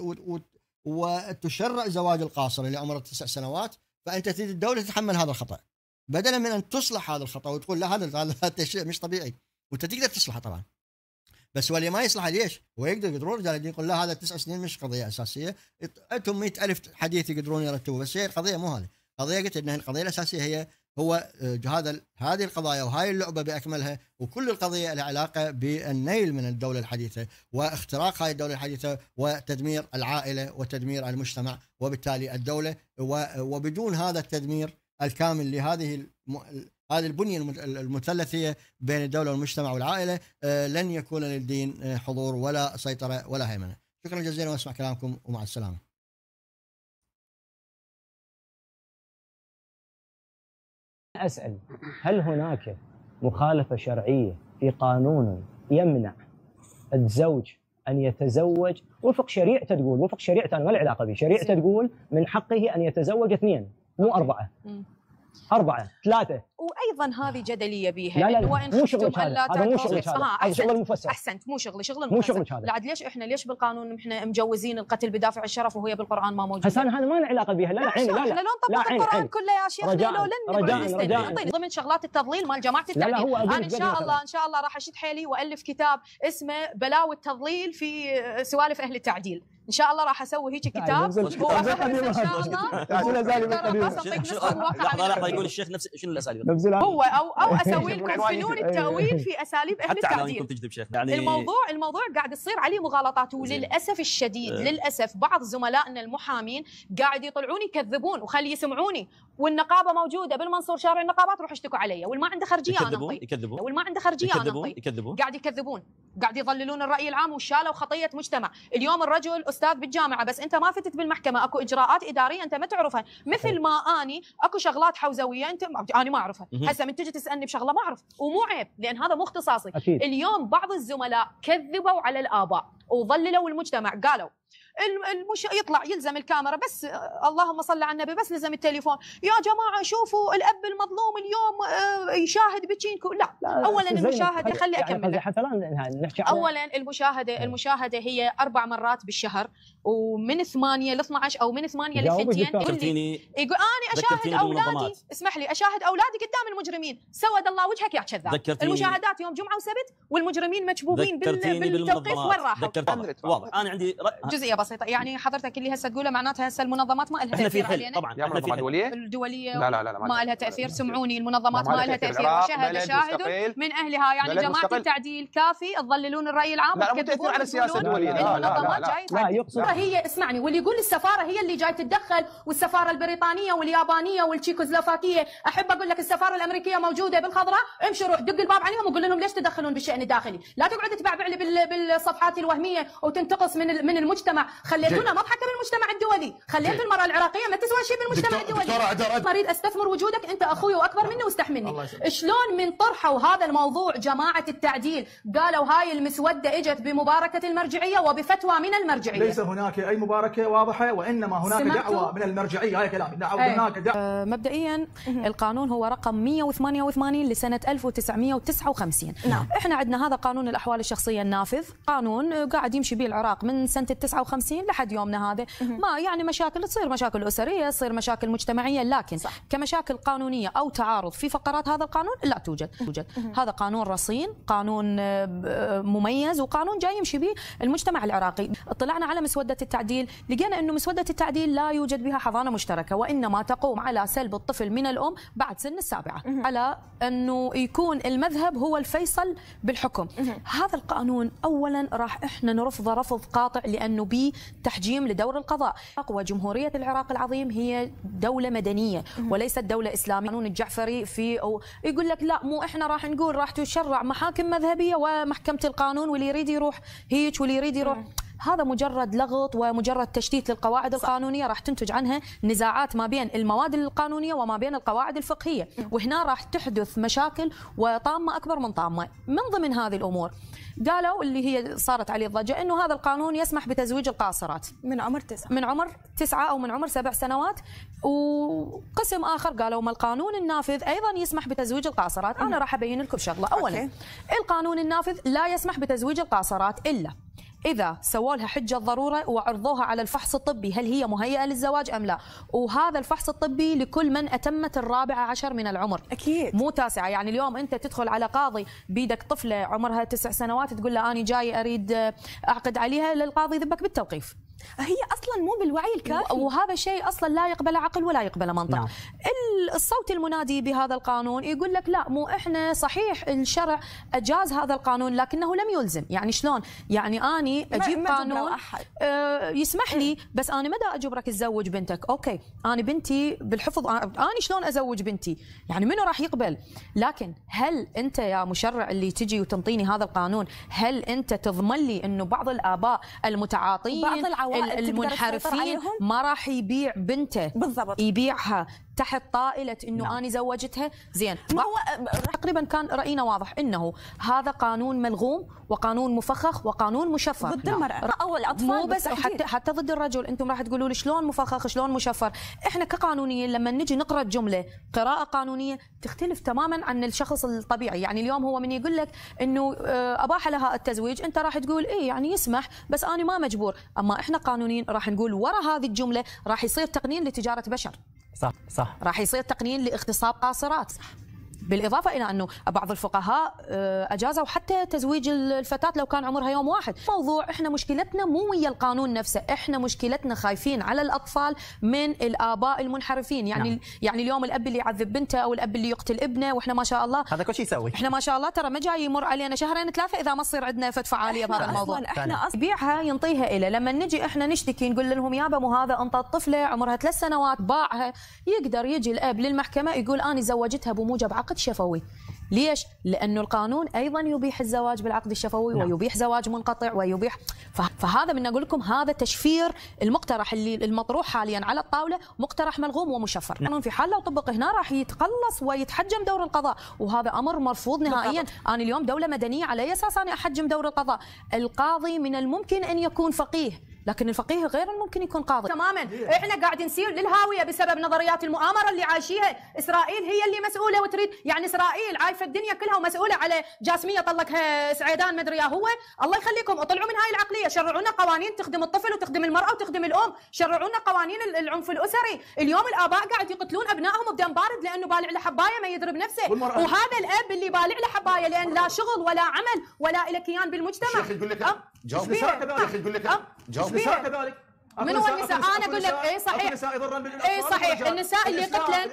وتشرع زواج القاصر اللي عمره 9 سنوات، فأنت تريد الدولة تتحمل هذا الخطأ بدلا من أن تصلح هذا الخطأ وتقول لا هذا شيء مش طبيعي، وأنت تقدر تصلحه طبعا، بس واللي ما يصلحه ليش؟ هو يقدرون رجال الدين يقول لا هذا 9 سنين مش قضية أساسية، أنتم 100,000 حديث يقدرون يرتبوا، بس هي القضية مو هذه، قضية قلت إنها القضية الأساسية هو هذه القضايا وهاي اللعبه باكملها، وكل القضيه لها علاقه بالنيل من الدوله الحديثه واختراق هاي الدوله الحديثه وتدمير العائله وتدمير المجتمع وبالتالي الدوله، وبدون هذا التدمير الكامل لهذه البنيه المثلثيه بين الدوله والمجتمع والعائله لن يكون للدين حضور ولا سيطره ولا هيمنه. شكرا جزيلا واسمع كلامكم ومع السلامه. أسأل هل هناك مخالفة شرعية في قانون يمنع الزوج أن يتزوج وفق شريعته؟ تقول وفق شريعته، أنا ما لي علاقة به، شريعته تقول من حقه أن يتزوج 2 مو 4 4 3. وايضا هذه جدليه بيها، لا لا لا مو شغلك هذا، مو شغلك هذا، هذا شغل مفسر. احسنت، مو شغلي، شغل مفسر. لا عاد ليش احنا بالقانون احنا مجوزين القتل بدافع الشرف وهي بالقران ما موجود؟ حسان هذا ما له علاقه بها، لا لا عيني، لا احنا لو نطبق القران كله يا شيخ لولن ضمن شغلات التضليل مال جماعه التعليم. انا ان شاء الله راح اشد حيلي والف كتاب اسمه بلاوي التضليل في سوالف اهل التعديل، ان شاء الله راح اسوي هيك كتاب ان شاء الله. هو او اسوي لكم فنون التاويل في اساليب اهل التعديل. يعني الموضوع قاعد يصير عليه مغالطات، وللاسف الشديد للاسف بعض زملائنا المحامين قاعد يطلعون يكذبون، وخلي يسمعوني والنقابه موجوده بالمنصور شارع النقابات، روحوا اشتكوا علي، واللي ما عنده خرجيه انا نطي، واللي ما عنده خرجيه انا نطي، قاعد يكذبون قاعد يضللون الراي العام وشالوا خطيه مجتمع. اليوم الرجل استاذ بالجامعه بس انت ما فتت بالمحكمه، اكو اجراءات اداريه انت ما تعرفها، مثل ما اني اكو شغلات حوزويه انت اني ما اعرفها، هسه من تجي تسالني بشغله ما اعرف ومو عيب لان هذا مو اختصاصي. اليوم بعض الزملاء كذبوا على الاباء وضللوا المجتمع، قالوا يطلع يلزم الكاميرا بس، اللهم صل على النبي بس لزم التليفون، يا جماعه شوفوا الاب المظلوم اليوم يشاهد بكينكو. لا اولا المشاهده خلي اكمل، اولا المشاهده هي 4 مرات بالشهر، ومن 8 ل 12 او من 8 ل 2 يقول انا اشاهد اولادي، اسمح لي اشاهد اولادي قدام المجرمين، سود الله وجهك يا كذاب. المشاهدات يوم جمعه وسبت والمجرمين مجبوبين بالتوقيف وين راحوا؟ واضح. انا عندي جزئيه بسيطه، يعني حضرتك اللي هسه تقوله معناتها هسه المنظمات ما لها تاثير علينا؟ طبعا الدوليه لا ما لها تاثير، سمعوني المنظمات ما لها تاثير، وشهد شاهد من اهلها، يعني جماعه التعديل كافي تضللون الراي العام وتكذبون على السياسه الدوليه. لا هي اسمعني، واللي يقول السفاره هي اللي جاي تتدخل، والسفاره البريطانيه واليابانيه والتشيكوسلوفاكيه، احب اقول لك السفاره الامريكيه موجوده بالخضراء، امشي روح دق الباب عليهم وقول لهم ليش تدخلون بالشان الداخلي، لا تقعد تبعبع لي بالصفحات الوهميه وتنتقص من المجتمع. خليتونا مضحكه بالمجتمع الدولي، خليت المراه العراقيه ما تسوى شيء بالمجتمع الدولي. اريد استثمر وجودك، انت اخوي واكبر مني واستحملني. شلون من طرحوا هذا الموضوع جماعه التعديل قالوا هاي المسوده اجت بمباركه المرجعيه وبفتوى من المرجعيه، ليس هناك اي مباركه واضحه، وانما هناك دعوه من المرجعيه. هاي كلامي، هناك دعوه. مبدئيا القانون هو رقم 188 لسنه 1959. احنا عندنا هذا قانون الاحوال الشخصيه النافذ، قانون قاعد يمشي به العراق من سنه 59 لحد يومنا هذا، ما يعني مشاكل تصير، مشاكل اسريه تصير، مشاكل مجتمعيه، لكن صح. كمشاكل قانونيه او تعارض في فقرات هذا القانون لا توجد. هذا قانون رصين، قانون مميز، وقانون جاي يمشي به المجتمع العراقي. اطلعنا على مسوده التعديل، لقينا انه مسوده التعديل لا يوجد بها حضانه مشتركه، وانما تقوم على سلب الطفل من الام بعد سن السابعه، على انه يكون المذهب هو الفيصل بالحكم. هذا القانون اولا راح احنا نرفضه رفض قاطع، لانه بي تحجيم لدور القضاء. وجمهورية العراق العظيم هي دولة مدنية وليست دولة إسلامية. قانون الجعفري في أو يقول لك لا مو احنا راح نقول راح تشرع محاكم مذهبية ومحكمة القانون، واللي يريد يروح هيك واللي يريد يروح. هذا مجرد لغط ومجرد تشتيت للقواعد القانونية، راح تنتج عنها نزاعات ما بين المواد القانونية وما بين القواعد الفقهية، وهنا راح تحدث مشاكل وطامة أكبر من طامة. من ضمن هذه الأمور قالوا اللي هي صارت عليه الضجة إنه هذا القانون يسمح بتزويج القاصرات من عمر 9 أو من عمر 7 سنوات، وقسم آخر قالوا ما القانون النافذ أيضا يسمح بتزويج القاصرات. أنا راح أبين لكم شغلة. أولا القانون النافذ لا يسمح بتزويج القاصرات إلا إذا سووا لها حجة الضرورة وعرضوها على الفحص الطبي، هل هي مهيئة للزواج أم لا؟ وهذا الفحص الطبي لكل من أتمت 14 من العمر، أكيد مو 9. يعني اليوم أنت تدخل على قاضي بيدك طفلة عمرها 9 سنوات تقول له أنا جاي أريد أعقد عليها، للقاضي يذبك بالتوقيف. هي اصلا مو بالوعي الكافي، وهذا شيء اصلا لا يقبله عقل ولا يقبله منطق. نعم. الصوت المنادي بهذا القانون يقول لك لا مو احنا، صحيح الشرع اجاز هذا القانون لكنه لم يلزم. يعني شلون؟ يعني اني اجيب قانون يسمح لي بس انا مدى اجبرك تزوج بنتك، اوكي انا بنتي بالحفظ، انا شلون ازوج بنتي؟ يعني منو راح يقبل؟ لكن هل انت يا مشرع اللي تجي وتنطيني هذا القانون، هل انت تضمن لي انه بعض الاباء المتعاطين المنحرفين ما راح يبيع بنته؟ بالضبط. يبيعها تحت طائله انه نعم. انا زوجتها. زين تقريبا كان راينا واضح انه هذا قانون ملغوم وقانون مفخخ وقانون مشفر ضد المراه او الاطفال، مو بس حتى ضد الرجل. انتم راح تقولوا لي شلون مفخخ شلون مشفر؟ احنا كقانونيين لما نجي نقرا الجمله قراءه قانونيه تختلف تماما عن الشخص الطبيعي. يعني اليوم هو من يقول لك انه اباح لها التزويج، انت راح تقول ايه يعني يسمح بس انا ما مجبور. اما احنا قانونيين راح نقول ورا هذه الجمله راح يصير تقنين لتجاره بشر، صح راح يصير تقنين لاغتصاب قاصرات، صح. بالاضافه الى انه بعض الفقهاء اجازوا حتى تزويج الفتاه لو كان عمرها يوم واحد. موضوع احنا مشكلتنا مو ويا القانون نفسه، احنا مشكلتنا خايفين على الاطفال من الاباء المنحرفين. يعني نعم. يعني اليوم الاب اللي يعذب بنته او الاب اللي يقتل ابنه، واحنا ما شاء الله هذا كل شيء يسوي، احنا ما شاء الله ترى ما جاي يمر علينا 2-3 شهور اذا ما تصير عندنا فد فعاليه بهذا الموضوع. احنا يبيعها ينطيها إلى لما نجي احنا نشتكي نقول لهم يابا مو هذا انطى الطفله عمرها 3 سنوات باعها، يقدر يجي الاب للمحكمه يقول انا زوجتها بموجب عقد شفوي. ليش؟ لأنه القانون أيضا يبيح الزواج بالعقد الشفوي ويبيح زواج منقطع ويبيح، فهذا من أقول لكم هذا تشفير المقترح اللي المطروح حاليا على الطاولة مقترح ملغوم ومشفر. القانون في حال لو طبق هنا راح يتقلص ويتحجم دور القضاء، وهذا أمر مرفوض نهائيا. أنا اليوم دولة مدنية على أساس أنا أحجم دور القضاء. القاضي من الممكن أن يكون فقيه، لكن الفقيه غير الممكن يكون قاضي تماما. احنا قاعدين نسير للهاويه بسبب نظريات المؤامره اللي عايشيها اسرائيل، هي اللي مسؤوله وتريد، يعني اسرائيل عايفه الدنيا كلها ومسؤوله على جاسميه طلقها سعيدان ما ادري يا هو. الله يخليكم اطلعوا من هاي العقليه، شرعوا لنا قوانين تخدم الطفل وتخدم المراه وتخدم الام، شرعوا لنا قوانين العنف الاسري. اليوم الاباء قاعد يقتلون ابنائهم بدم بارد لانه بالع له حبايه ما يضرب نفسه، وهذا الاب اللي بالع له حبايه لان لا شغل ولا عمل ولا له كيان بالمجتمع. كذلك من هو النساء؟ انا اقول لك اي صحيح، اي صحيح، النساء اللي قتلن،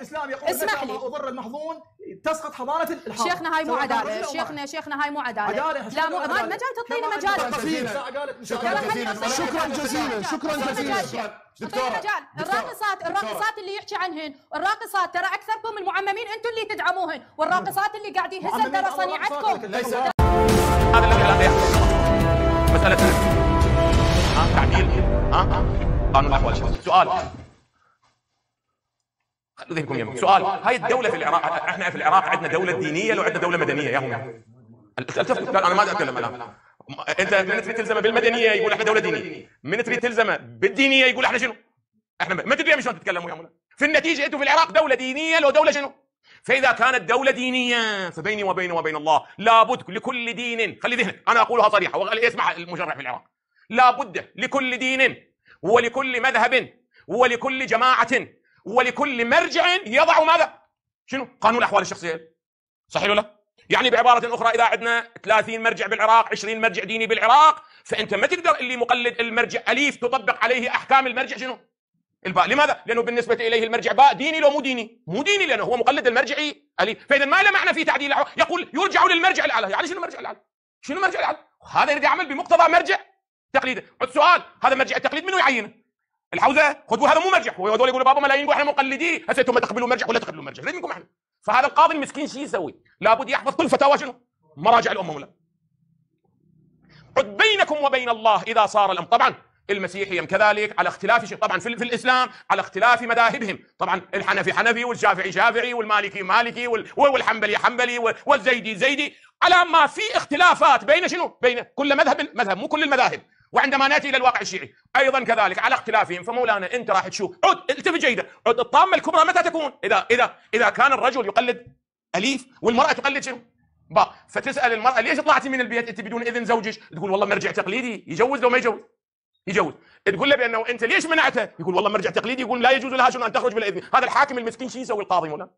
اسمح لي، اضر المحظون تسقط حضانه الحاضر. شيخنا هاي مو عداله، شيخنا هاي مو عداله، لا مو ما جاي تعطيني مجال. شكرا جزيلا، شكرا جزيلا دكتورة. الراقصات اللي يحكي عنهن، الراقصات ترى اكثركم المعممين انتم اللي تدعموهن، والراقصات اللي قاعد يهزن ترى صنيعتكم. هذا اللي لا يحصل مساله تعديل قانون الاحوال الشخصيه. سؤال، خلوا ذهنكم يمين. سؤال، هاي الدوله في العراق، احنا في العراق عندنا دوله دينيه لو عندنا دوله مدنيه يا هم؟ انا ما اتكلم الان. انت من تريد تلزمه بالمدنيه يقول احنا دوله دينيه، من تريد تلزمه بالدينيه يقول احنا شنو؟ احنا ما تدري شلون تتكلموا يا هم. في النتيجه انتم في العراق دوله دينيه لو دوله شنو؟ فاذا كانت دوله دينيه فبيني وبين الله لابد لكل دين، خلي ذهنك، انا اقولها صريحه واسمع المجرح في العراق. لا بد لكل دين ولكل مذهب ولكل جماعة ولكل مرجع يضع ماذا؟ شنو؟ قانون الأحوال الشخصية. صحيح ولا لا؟ يعني بعبارة أخرى إذا عندنا 30 مرجع بالعراق، 20 مرجع ديني بالعراق، فأنت ما تقدر اللي مقلد المرجع أليف تطبق عليه أحكام المرجع شنو؟ الباء. لماذا؟ لأنه بالنسبة إليه المرجع باء ديني لو مو ديني، مو ديني لأنه هو مقلد المرجعي أليف، فإذا ما له معنى في تعديل الأحوال. يقول يرجع للمرجع الأعلى، يعني شنو المرجع الأعلى؟ شنو المرجع الأعلى؟ هذا يريد يعمل بمقتضى مرجع تقليد. السؤال، هذا مرجع التقليد منو يعينه؟ الحوزه؟ خذوا هذا مو مرجع، هو هذول يقولوا بابا ملايين احنا مقلدين، هسه انتم تقبلون مرجع ولا تقبلون مرجع، لازم منكم احنا. فهذا القاضي المسكين شو يسوي؟ لابد يحفظ كل فتاوى شنو؟ مراجع الامه ولا. عد بينكم وبين الله اذا صار الامر، طبعا المسيحيين كذلك على اختلاف طبعا في الاسلام على اختلاف مذاهبهم، طبعا الحنفي حنفي والشافعي شافعي والمالكي مالكي والحنبلي حنبلي والزيدي زيدي، على ما في اختلافات بين شنو؟ بين كل مذهب مذهب، مو كل المذاهب. وعندما ناتي الى الواقع الشيعي ايضا كذلك على اختلافهم، فمولانا انت راح تشوف، عد التفت جيدا، عد الطامه الكبرى متى تكون؟ اذا كان الرجل يقلد اليف والمراه تقلد شنو؟ با. فتسال المراه ليش طلعتي من البيت انت بدون اذن زوجك؟ تقول والله مرجع تقليدي. يجوز لو ما يجوز؟ يجوز. تقول له بانه انت ليش منعتها؟ يقول والله مرجع تقليدي يقول لا يجوز لها شنو ان تخرج بلا اذن. هذا الحاكم المسكين شو يسوي القاضي مولانا؟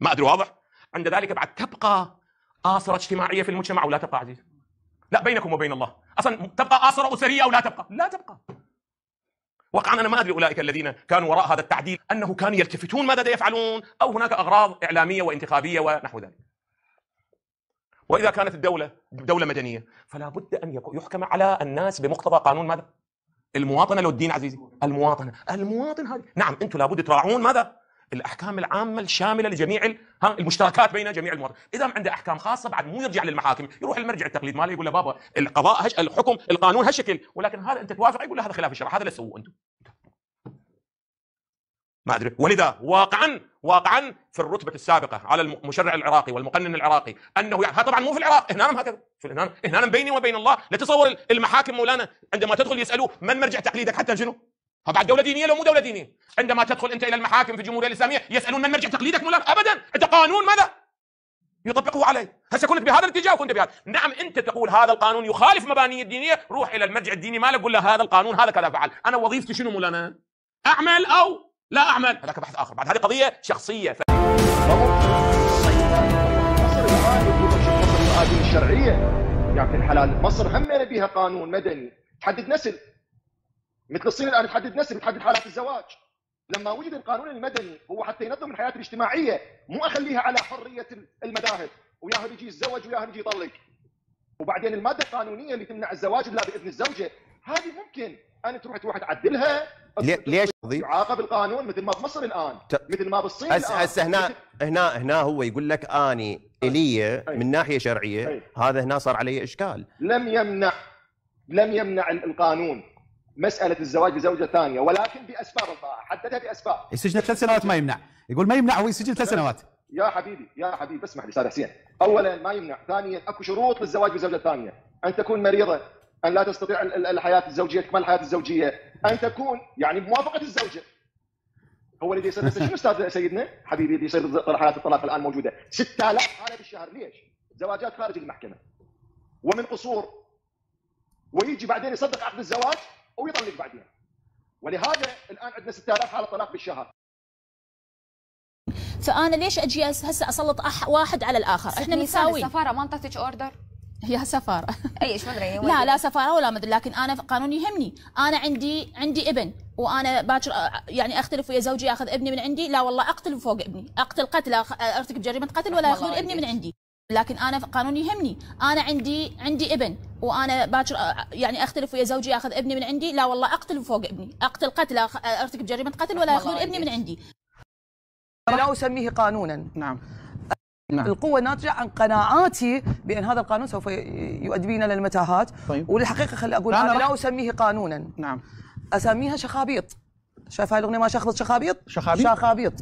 ما ادري واضح؟ عند ذلك بعد تبقى آثار اجتماعيه في المجتمع ولا تبقى عزيز. لا بينكم وبين الله، اصلا تبقى آثار اسريه او لا تبقى؟ لا تبقى. واقعا انا ما ادري اولئك الذين كانوا وراء هذا التعديل انه كانوا يلتفتون ماذا يفعلون او هناك اغراض اعلاميه وانتخابيه ونحو ذلك. واذا كانت الدوله دوله مدنيه فلا بد ان يحكم على الناس بمقتضى قانون ماذا؟ المواطنه لو الدين عزيزي، المواطنه، المواطن هذه، نعم انتم لابد تراعون ماذا؟ الاحكام العامه الشامله لجميع المشتركات بين جميع المواطنين. اذا ما عنده احكام خاصه بعد مو يرجع للمحاكم، يروح المرجع التقليد ماله يقول له بابا القضاء الحكم القانون هالشكل، ولكن هذا انت توافق، يقول له هذا خلاف الشرع، هذا لا تسووه انتم. ما ادري. ولذا واقعا في الرتبه السابقه على المشرع العراقي والمقنن العراقي انه يعني طبعا مو في العراق، هنا هكذا في هنا بيني وبين الله. لا تصور المحاكم مولانا عندما تدخل يسالوه من مرجع تقليدك حتى شنو؟ بعد دوله دينيه لو مو دوله دينيه، عندما تدخل انت الى المحاكم في الجمهوريه الاسلاميه يسالون من مرجع تقليدك مولانا؟ ابدا، انت قانون ماذا؟ يطبقه عليه، هسه كنت بهذا الاتجاه وكنت بهذا، نعم انت تقول هذا القانون يخالف مباني الدينيه، روح الى المرجع الديني مالك قول له هذا القانون هذا كذا فعل، انا وظيفتي شنو مولانا؟ اعمل او لا اعمل، هذاك بحث اخر، بعد هذه قضيه شخصيه. مصر الشرعيه يعني في الحلال، مصر همنا بها قانون مدني تحدد نسل، مثل الصين الان تحدد نسل، تحدد حالات الزواج. لما وجد القانون المدني هو حتى ينظم الحياه الاجتماعيه، مو اخليها على حريه المذاهب، وياها يجي يتزوج وياها يجي يطلق. وبعدين الماده القانونيه اللي تمنع الزواج الا باذن الزوجه، هذه ممكن ان تروح تعدلها ليش يعاقب القانون مثل ما بمصر الان مثل ما بالصين هسه هنا هو يقول لك اني اليه من ناحيه شرعيه هذا هنا صار علي اشكال. لم يمنع القانون مساله الزواج بزوجه ثانيه ولكن باسباب الطاعه، حددها باسباب. يسجن 3 سنوات ما يمنع، يقول ما يمنع هو يسجن 3 سنوات. يا حبيبي اسمح لي استاذ حسين، اولا ما يمنع، ثانيا اكو شروط للزواج بزوجه ثانيه، ان تكون مريضه، ان لا تستطيع الحياه الزوجيه تكمل الحياه الزوجيه، ان تكون يعني بموافقه الزوجه. هو اللي يصير شنو استاذ سيدنا حبيبي اللي يصير حالات الطلاق الان موجوده 6000 حاله بالشهر، ليش؟ زواجات خارج المحكمه ومن قصور، ويجي بعدين يصدق عقد الزواج ويطلق بعدين، ولهذا الان عندنا 6000 حاله طلاق بالشهر. فانا ليش اجي هسه اسلط واحد على الاخر؟ احنا متساويين. السفاره ما انطتك اوردر؟ هي سفاره ايش ما ادري. لا سفاره ولا مدري، لكن انا قانون يهمني. انا عندي ابن وانا باكر يعني اختلف ويا زوجي ياخذ ابني من عندي، لا والله اقتل فوق ابني، اقتل قتل، ارتكب جريمه قتل ولا ياخذون ابني من عندي. لكن انا قانون يهمني. انا عندي ابن وانا باكر يعني اختلف ويا زوجي ياخذ ابني من عندي، لا والله اقتل فوق ابني، اقتل قتل، ارتكب جريمه قتل ولا ياخذون ابني من عندي. لا اسميه قانونا. نعم. القوة ناتجة عن قناعاتي بأن هذا القانون سوف يؤدي بنا للمتاهات. طيب. والحقيقة خلي أقول أنا لا أسميه قانونا. نعم. أسميها شخابيط. شايف هاي الأغنية ما شخبط شخابيط؟ شخابيط.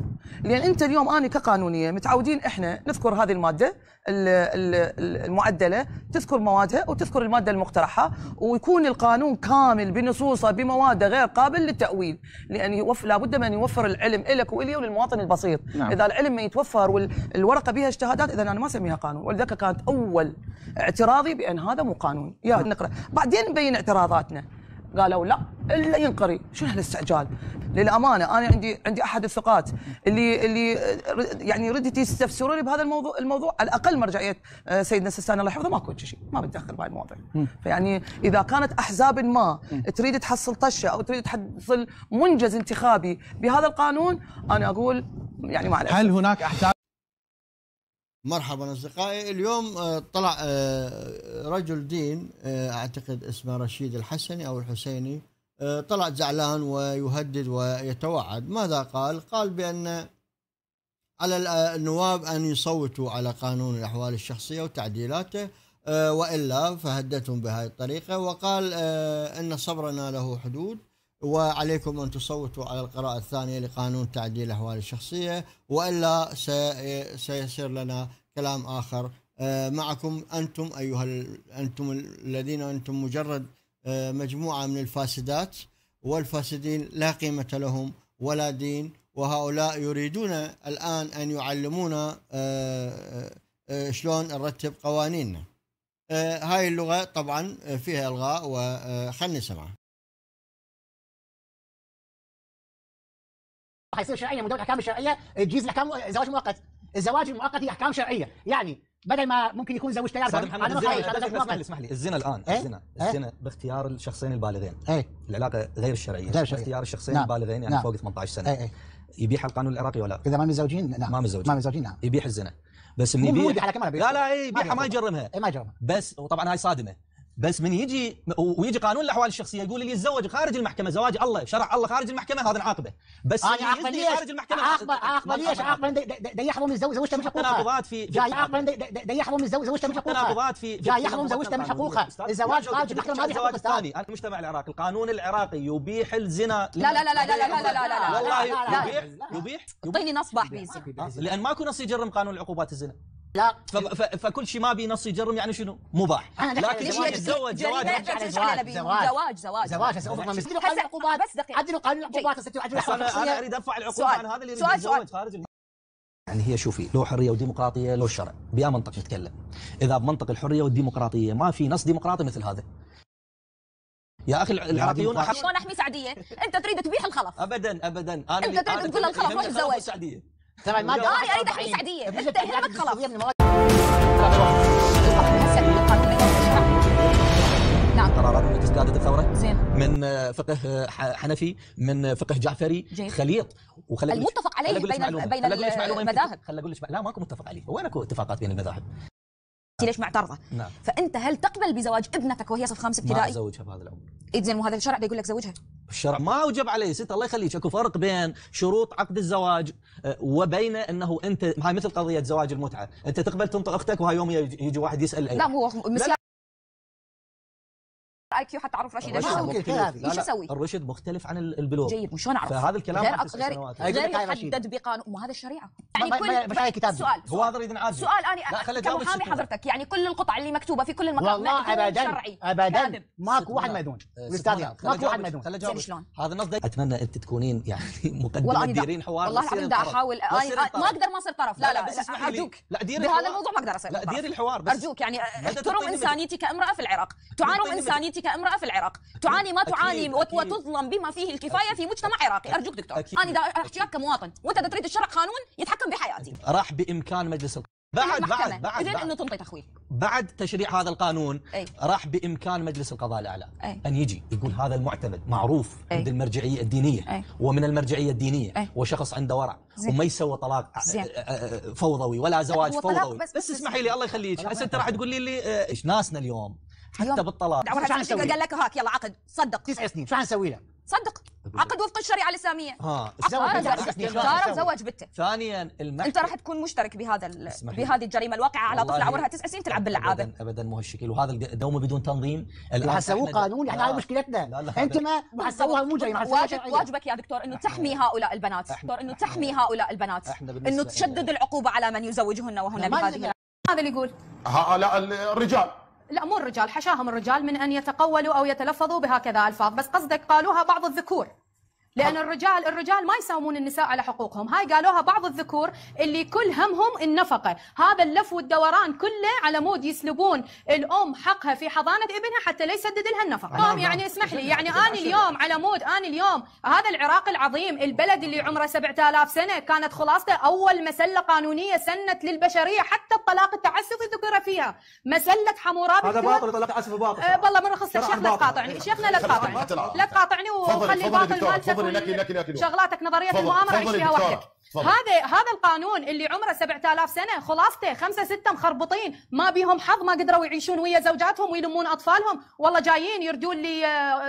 لأن أنت اليوم أنا كقانونية متعودين إحنا نذكر هذه المادة المعدلة، تذكر موادها وتذكر المادة المقترحة، ويكون القانون كامل بنصوصه بمواده غير قابل للتأويل، لأن لابد من أن يوفر العلم إلك وإلي وللمواطن البسيط. نعم. إذا العلم ما يتوفر والورقة بها اجتهادات، إذا أنا ما أسميها قانون، ولذلك كانت أول اعتراضي بأن هذا مو قانون. يا نقرأ بعدين نبين اعتراضاتنا. قالوا لا الا ينقري، شنو هالاستعجال؟ للامانه انا عندي احد الثقات اللي يعني ردت يستفسروا لي بهذا الموضوع على الاقل مرجعيه سيدنا السيستاني الله يحفظه ماكو شيء، ما بتاخر بهاي المواضيع. فيعني اذا كانت احزاب ما تريد تحصل طشه او تريد تحصل منجز انتخابي بهذا القانون، انا اقول يعني ما عليه. هل هناك احزاب؟ مرحبا اصدقائي، اليوم طلع رجل دين اعتقد اسمه رشيد الحسني او الحسيني، طلع زعلان ويهدد ويتوعد. ماذا قال؟ قال بان على النواب ان يصوتوا على قانون الاحوال الشخصيه وتعديلاته والا فهددتهم بهذه الطريقه، وقال ان صبرنا له حدود وعليكم أن تصوتوا على القراءة الثانية لقانون تعديل الأحوال الشخصية وإلا سيصير لنا كلام آخر معكم أنتم أنتم الذين أنتم مجرد مجموعة من الفاسدات، والفاسدين لا قيمة لهم ولا دين، وهؤلاء يريدون الآن أن يعلمونا شلون نرتب قوانيننا. هاي اللغة طبعا فيها إلغاء، وخلني نسمعها. حيصير شرعيا من دون احكام الشرعيه تجيز الاحكام زواج مؤقت، الزواج المؤقت هي احكام شرعيه، يعني بدل ما ممكن يكون زوج تيار انا ما خايف. اسمح لي، الزنا الان الزنا باختيار الشخصين البالغين، العلاقه غير الشرعيه باختيار الشخصين البالغين، يعني فوق 18 سنه. يبيح القانون العراقي ولا اذا ما متزوجين؟ نعم ما متزوجين. نعم يبيح الزنا، بس من يبيح لا يبيحها ما يجرمها، ما يجرمها بس، وطبعا هاي صادمه، بس من يجي ويجي قانون الاحوال الشخصيه يقول اللي يتزوج خارج المحكمه زواج الله شرع الله خارج المحكمه هذا نعاقبه، بس انا عاقبه ليش خارج المحكمه؟ عاقبه ليش؟ عاقبه يحرم زوجته من حقوقها، تناقضات في جاي، عاقبه يحرم زوجته من حقوقها، تناقضات في جاي، يحرم زوجته من حقوقها، الزواج خارج المحكمه هذه حقوق ثانيه. المجتمع العراقي القانون العراقي يبيح الزنا. لا لا لا لا لا لا لا لا والله يبيح. اعطيني نص بحبيزي، لان ماكو نص يجرم قانون العقوبات الزنا، لا فكل شيء ما بي نص يجرم، يعني شنو مباح. لكن زواج عدلوا العقوبات، بس دقيقه عدلوا قانون العقوبات، انا اريد ارفع العقوبه عن هذا اللي يتزوج خارج يعني هي شوفي لو حريه وديمقراطيه لو شرع بيا منطق نتكلم، اذا بمنطق الحريه والديمقراطيه ما في نص ديمقراطي مثل هذا. يا اخي العراقيون شلون احمي سعديه؟ انت تريد تبيح الخلف؟ ابدا انت تريد تقول للخلف روح تزوج. ترى ما اريد احمي سعديه، انت يهمك خلاص. نعم قرارات من تزدادت الثوره زين، من فقه حنفي، من فقه جعفري، خليط المتفق عليه بين المذاهب. خل اقول لك لا ماكو متفق عليه، وين اكو اتفاقات بين المذاهب؟ ليش معترضه؟ نعم. فانت هل تقبل بزواج ابنتك وهي صف 5 ابتدائي؟ ما ازوجها بهذا العمر. زين مو هذا الشرع بيقول لك زوجها؟ الشرع ما أوجب عليه ست الله يخليك. أكو فرق بين شروط عقد الزواج وبين أنه أنت هاي مثل قضية زواج المتعة، أنت تقبل تنطق أختك وهاي يوم يجي واحد يسأل أيه. لا هو مسيار اي كيو حتى اعرف رشيد ايش اسوي؟ ايش اسوي؟ الرشد مختلف عن البلوغ. جيد وشلون اعرف؟ فهذا الكلام غير يحدد بقانون، وهذا الشريعه. يعني كل سؤال هو هذا يريد نعرف سؤال انا كمحامي حضرتك، يعني كل القطع اللي مكتوبه في كل المقام والله ابدا ماكو واحد مدون الاستاذ ماكو واحد مدون. زين شلون؟ هذا النص اتمنى انت تكونين يعني مقدمه ديرين حوار. والله العظيم بدي احاول ما اقدر ما اصير طرف. لا لا ارجوك بهذا الموضوع ما اقدر اصير. لا ديري الحوار بس ارجوك، يعني احترم انسانيتي كامراه في العراق، تعارم انسانيتي كامرأة في العراق، تعاني ما تعاني وتظلم بما فيه الكفاية في مجتمع عراقي. أرجوك دكتور أنا دا أحكي لك كمواطن، وأنت دا تريد الشرع قانون يتحكم بحياتي. راح بإمكان مجلس بعد إذن أنه تنطي تخويف بعد تشريع هذا القانون. راح بإمكان مجلس القضاء الأعلى أن يجي يقول هذا المعتمد معروف عند المرجعية الدينية ومن المرجعية الدينية وشخص عنده ورع وما يسوى طلاق فوضوي ولا زواج فوضوي. بس اسمحي لي الله يخليك، هسه أنت راح تقول لي ناسنا اليوم حتى بالطلاق قال لك هاك يلا عقد صدق 9 سنين، شو حنسوي له؟ صدق عقد وفق الشريعه الاسلاميه. صار زوج بنته. ثانيا انت راح تكون مشترك بهذا بهذه الجريمه الواقعه على طفل عمرها 9 سنين تلعب باللعابه. ابدا مو هالشكل، وهذا دوما بدون تنظيم حسووه قانون. احنا هاي مشكلتنا، انت ما حسووها مو جريمه. واجبك يا دكتور انه تحمي هؤلاء البنات، انه تشدد العقوبه على من يزوجهن وهن بهذه. هذا اللي يقول هؤلاء الرجال، لا مو الرجال، حشاهم الرجال من أن يتقولوا أو يتلفظوا بهكذا ألفاظ، بس قصدك قالوها بعض الذكور، لأن الرجال ما يساومون النساء على حقوقهم، هاي قالوها بعض الذكور اللي كل همهم النفقة، هذا اللف والدوران كله على مود يسلبون الأم حقها في حضانة ابنها حتى لا يسدد لها النفقة. يعني اسمح لي، يعني أنا اليوم على مود هذا العراق العظيم، البلد اللي عمره 7000 سنة كانت خلاصته أول مسلة قانونية سنت للبشرية حتى الطلاق التعسفي ذكر فيها، مسلة حمورابي. هذا باطل طلاق تعسفي باطل. والله من رخصتك شيخنا لا تقاطعني، لا تقاطعني وخلي باطل مالتك شغلاتك نظرية المؤامرة عشيها وحدك. هذا القانون اللي عمره 7000 سنة خلاصته 5-6 مخربطين ما بيهم حظ، ما قدروا يعيشون ويا زوجاتهم ويلمون أطفالهم، والله جايين يردون لي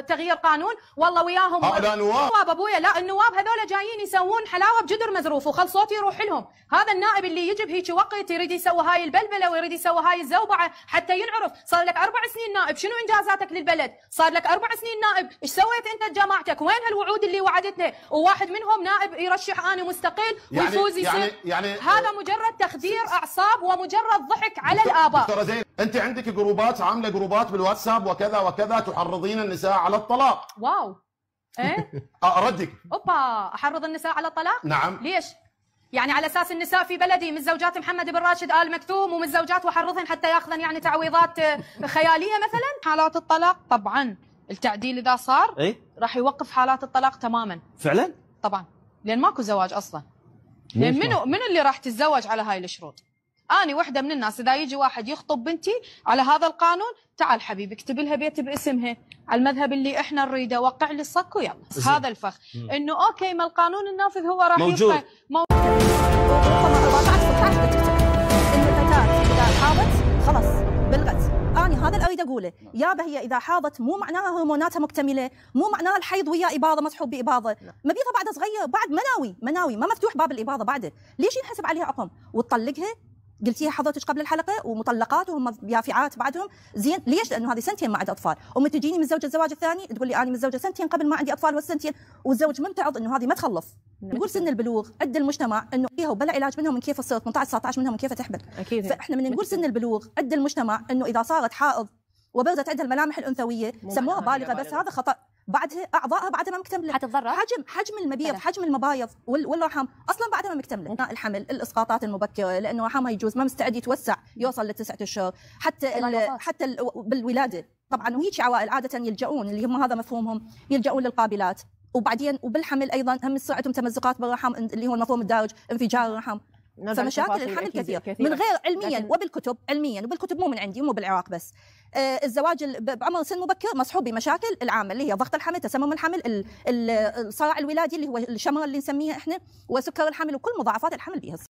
تغيير قانون والله وياهم. نواب أبويا، لا النواب هذول جايين يسوون حلاوة بجدر مزروف وخل صوتي يروح لهم. هذا النائب اللي يجب هيك وقت يريد يسوي هاي البلبلة ويريد يسوي هاي الزوبعة حتى ينعرف. صار لك 4 سنين نائب، شنو إنجازاتك للبلد؟ صار لك 4 سنين نائب، إيش سويت أنت بجماعتك؟ وين هالوعود اللي وعدتنا؟ وواحد منهم نائب يرشح أنا مستقل ويفوز يصير. يعني هذا مجرد تخدير اعصاب ومجرد ضحك على الاباء. دكتورة زين، انت عندك جروبات، عامله جروبات بالواتساب وكذا وكذا، تحرضين النساء على الطلاق. واو، ايه ردك اوبا، احرض النساء على الطلاق؟ نعم. ليش؟ يعني على اساس النساء في بلدي من زوجات محمد بن راشد ال مكتوم ومن زوجات، واحرضهن حتى ياخذن يعني تعويضات خياليه مثلا؟ حالات الطلاق طبعا التعديل اذا صار راح يوقف حالات الطلاق تماما. فعلا؟ طبعا، لان ماكو زواج اصلا. لان منو اللي راح تتزوج على هاي الشروط؟ اني وحده من الناس، اذا يجي واحد يخطب بنتي على هذا القانون، تعال حبيبي اكتب لها بيت باسمها على المذهب اللي احنا نريده، وقع لي الصك ويلا. هذا الفخ انه اوكي، ما القانون النافذ هو راح يبقى موجود. انه الفتاه اذا حاضت خلاص بلغت. اني هذا اللي اريد اقوله، يابا هي اذا حاضت مو معناها هرموناتها مكتمله، مو معناها الحيض ويا اباضه مسحوب باباضه، مبيضها بعد صغير، بعد مناوي ما مفتوح باب الاباضه بعده، ليش ينحسب عليها عقم؟ وتطلقها، قلتيها حضرتك قبل الحلقه، ومطلقات وهم يافعات بعدهم، زين ليش؟ لانه هذه سنتين ما عندها اطفال، ومتجيني من زوج الزواج الثاني تقول لي انا متزوجه سنتين قبل ما عندي اطفال والسنتين، والزوج ممتعض انه هذه ما تخلف. نقول سن البلوغ عند المجتمع انه فيها وبلا علاج منها، من كيف تصير 18-19 منها من كيف تحمل. فاحنا من نقول سن البلوغ عند المجتمع انه اذا صارت حائض وبرزت عندها الملامح الانثويه سموها بالغه، بس هذا خطا. بعدها اعضائها بعدها ما مكتمله، حتتضرر حجم المبيض، حجم المبايض والرحم اصلا بعدها ما مكتمله. الحمل، الاسقاطات المبكره لانه رحمها يجوز ما مستعد يتوسع يوصل ل9 اشهر، حتى بالولاده طبعا. وهيك عوائل عاده يلجؤون اللي هم هذا مفهومهم، يلجؤون للقابلات، وبعدين وبالحمل ايضا هم يصير عندهم تمزقات بالرحم اللي هو المفهوم الدارج، انفجار الرحم، فمشاكل الحمل كثير من غير علميا وبالكتب، علميا وبالكتب مو من عندي ومو بالعراق بس. الزواج بعمر سن مبكر مصحوب بمشاكل العامه اللي هي ضغط الحمل، تسمم الحمل، الصراع الولادي اللي هو الشمره اللي نسميها احنا، وسكر الحمل، وكل مضاعفات الحمل بها.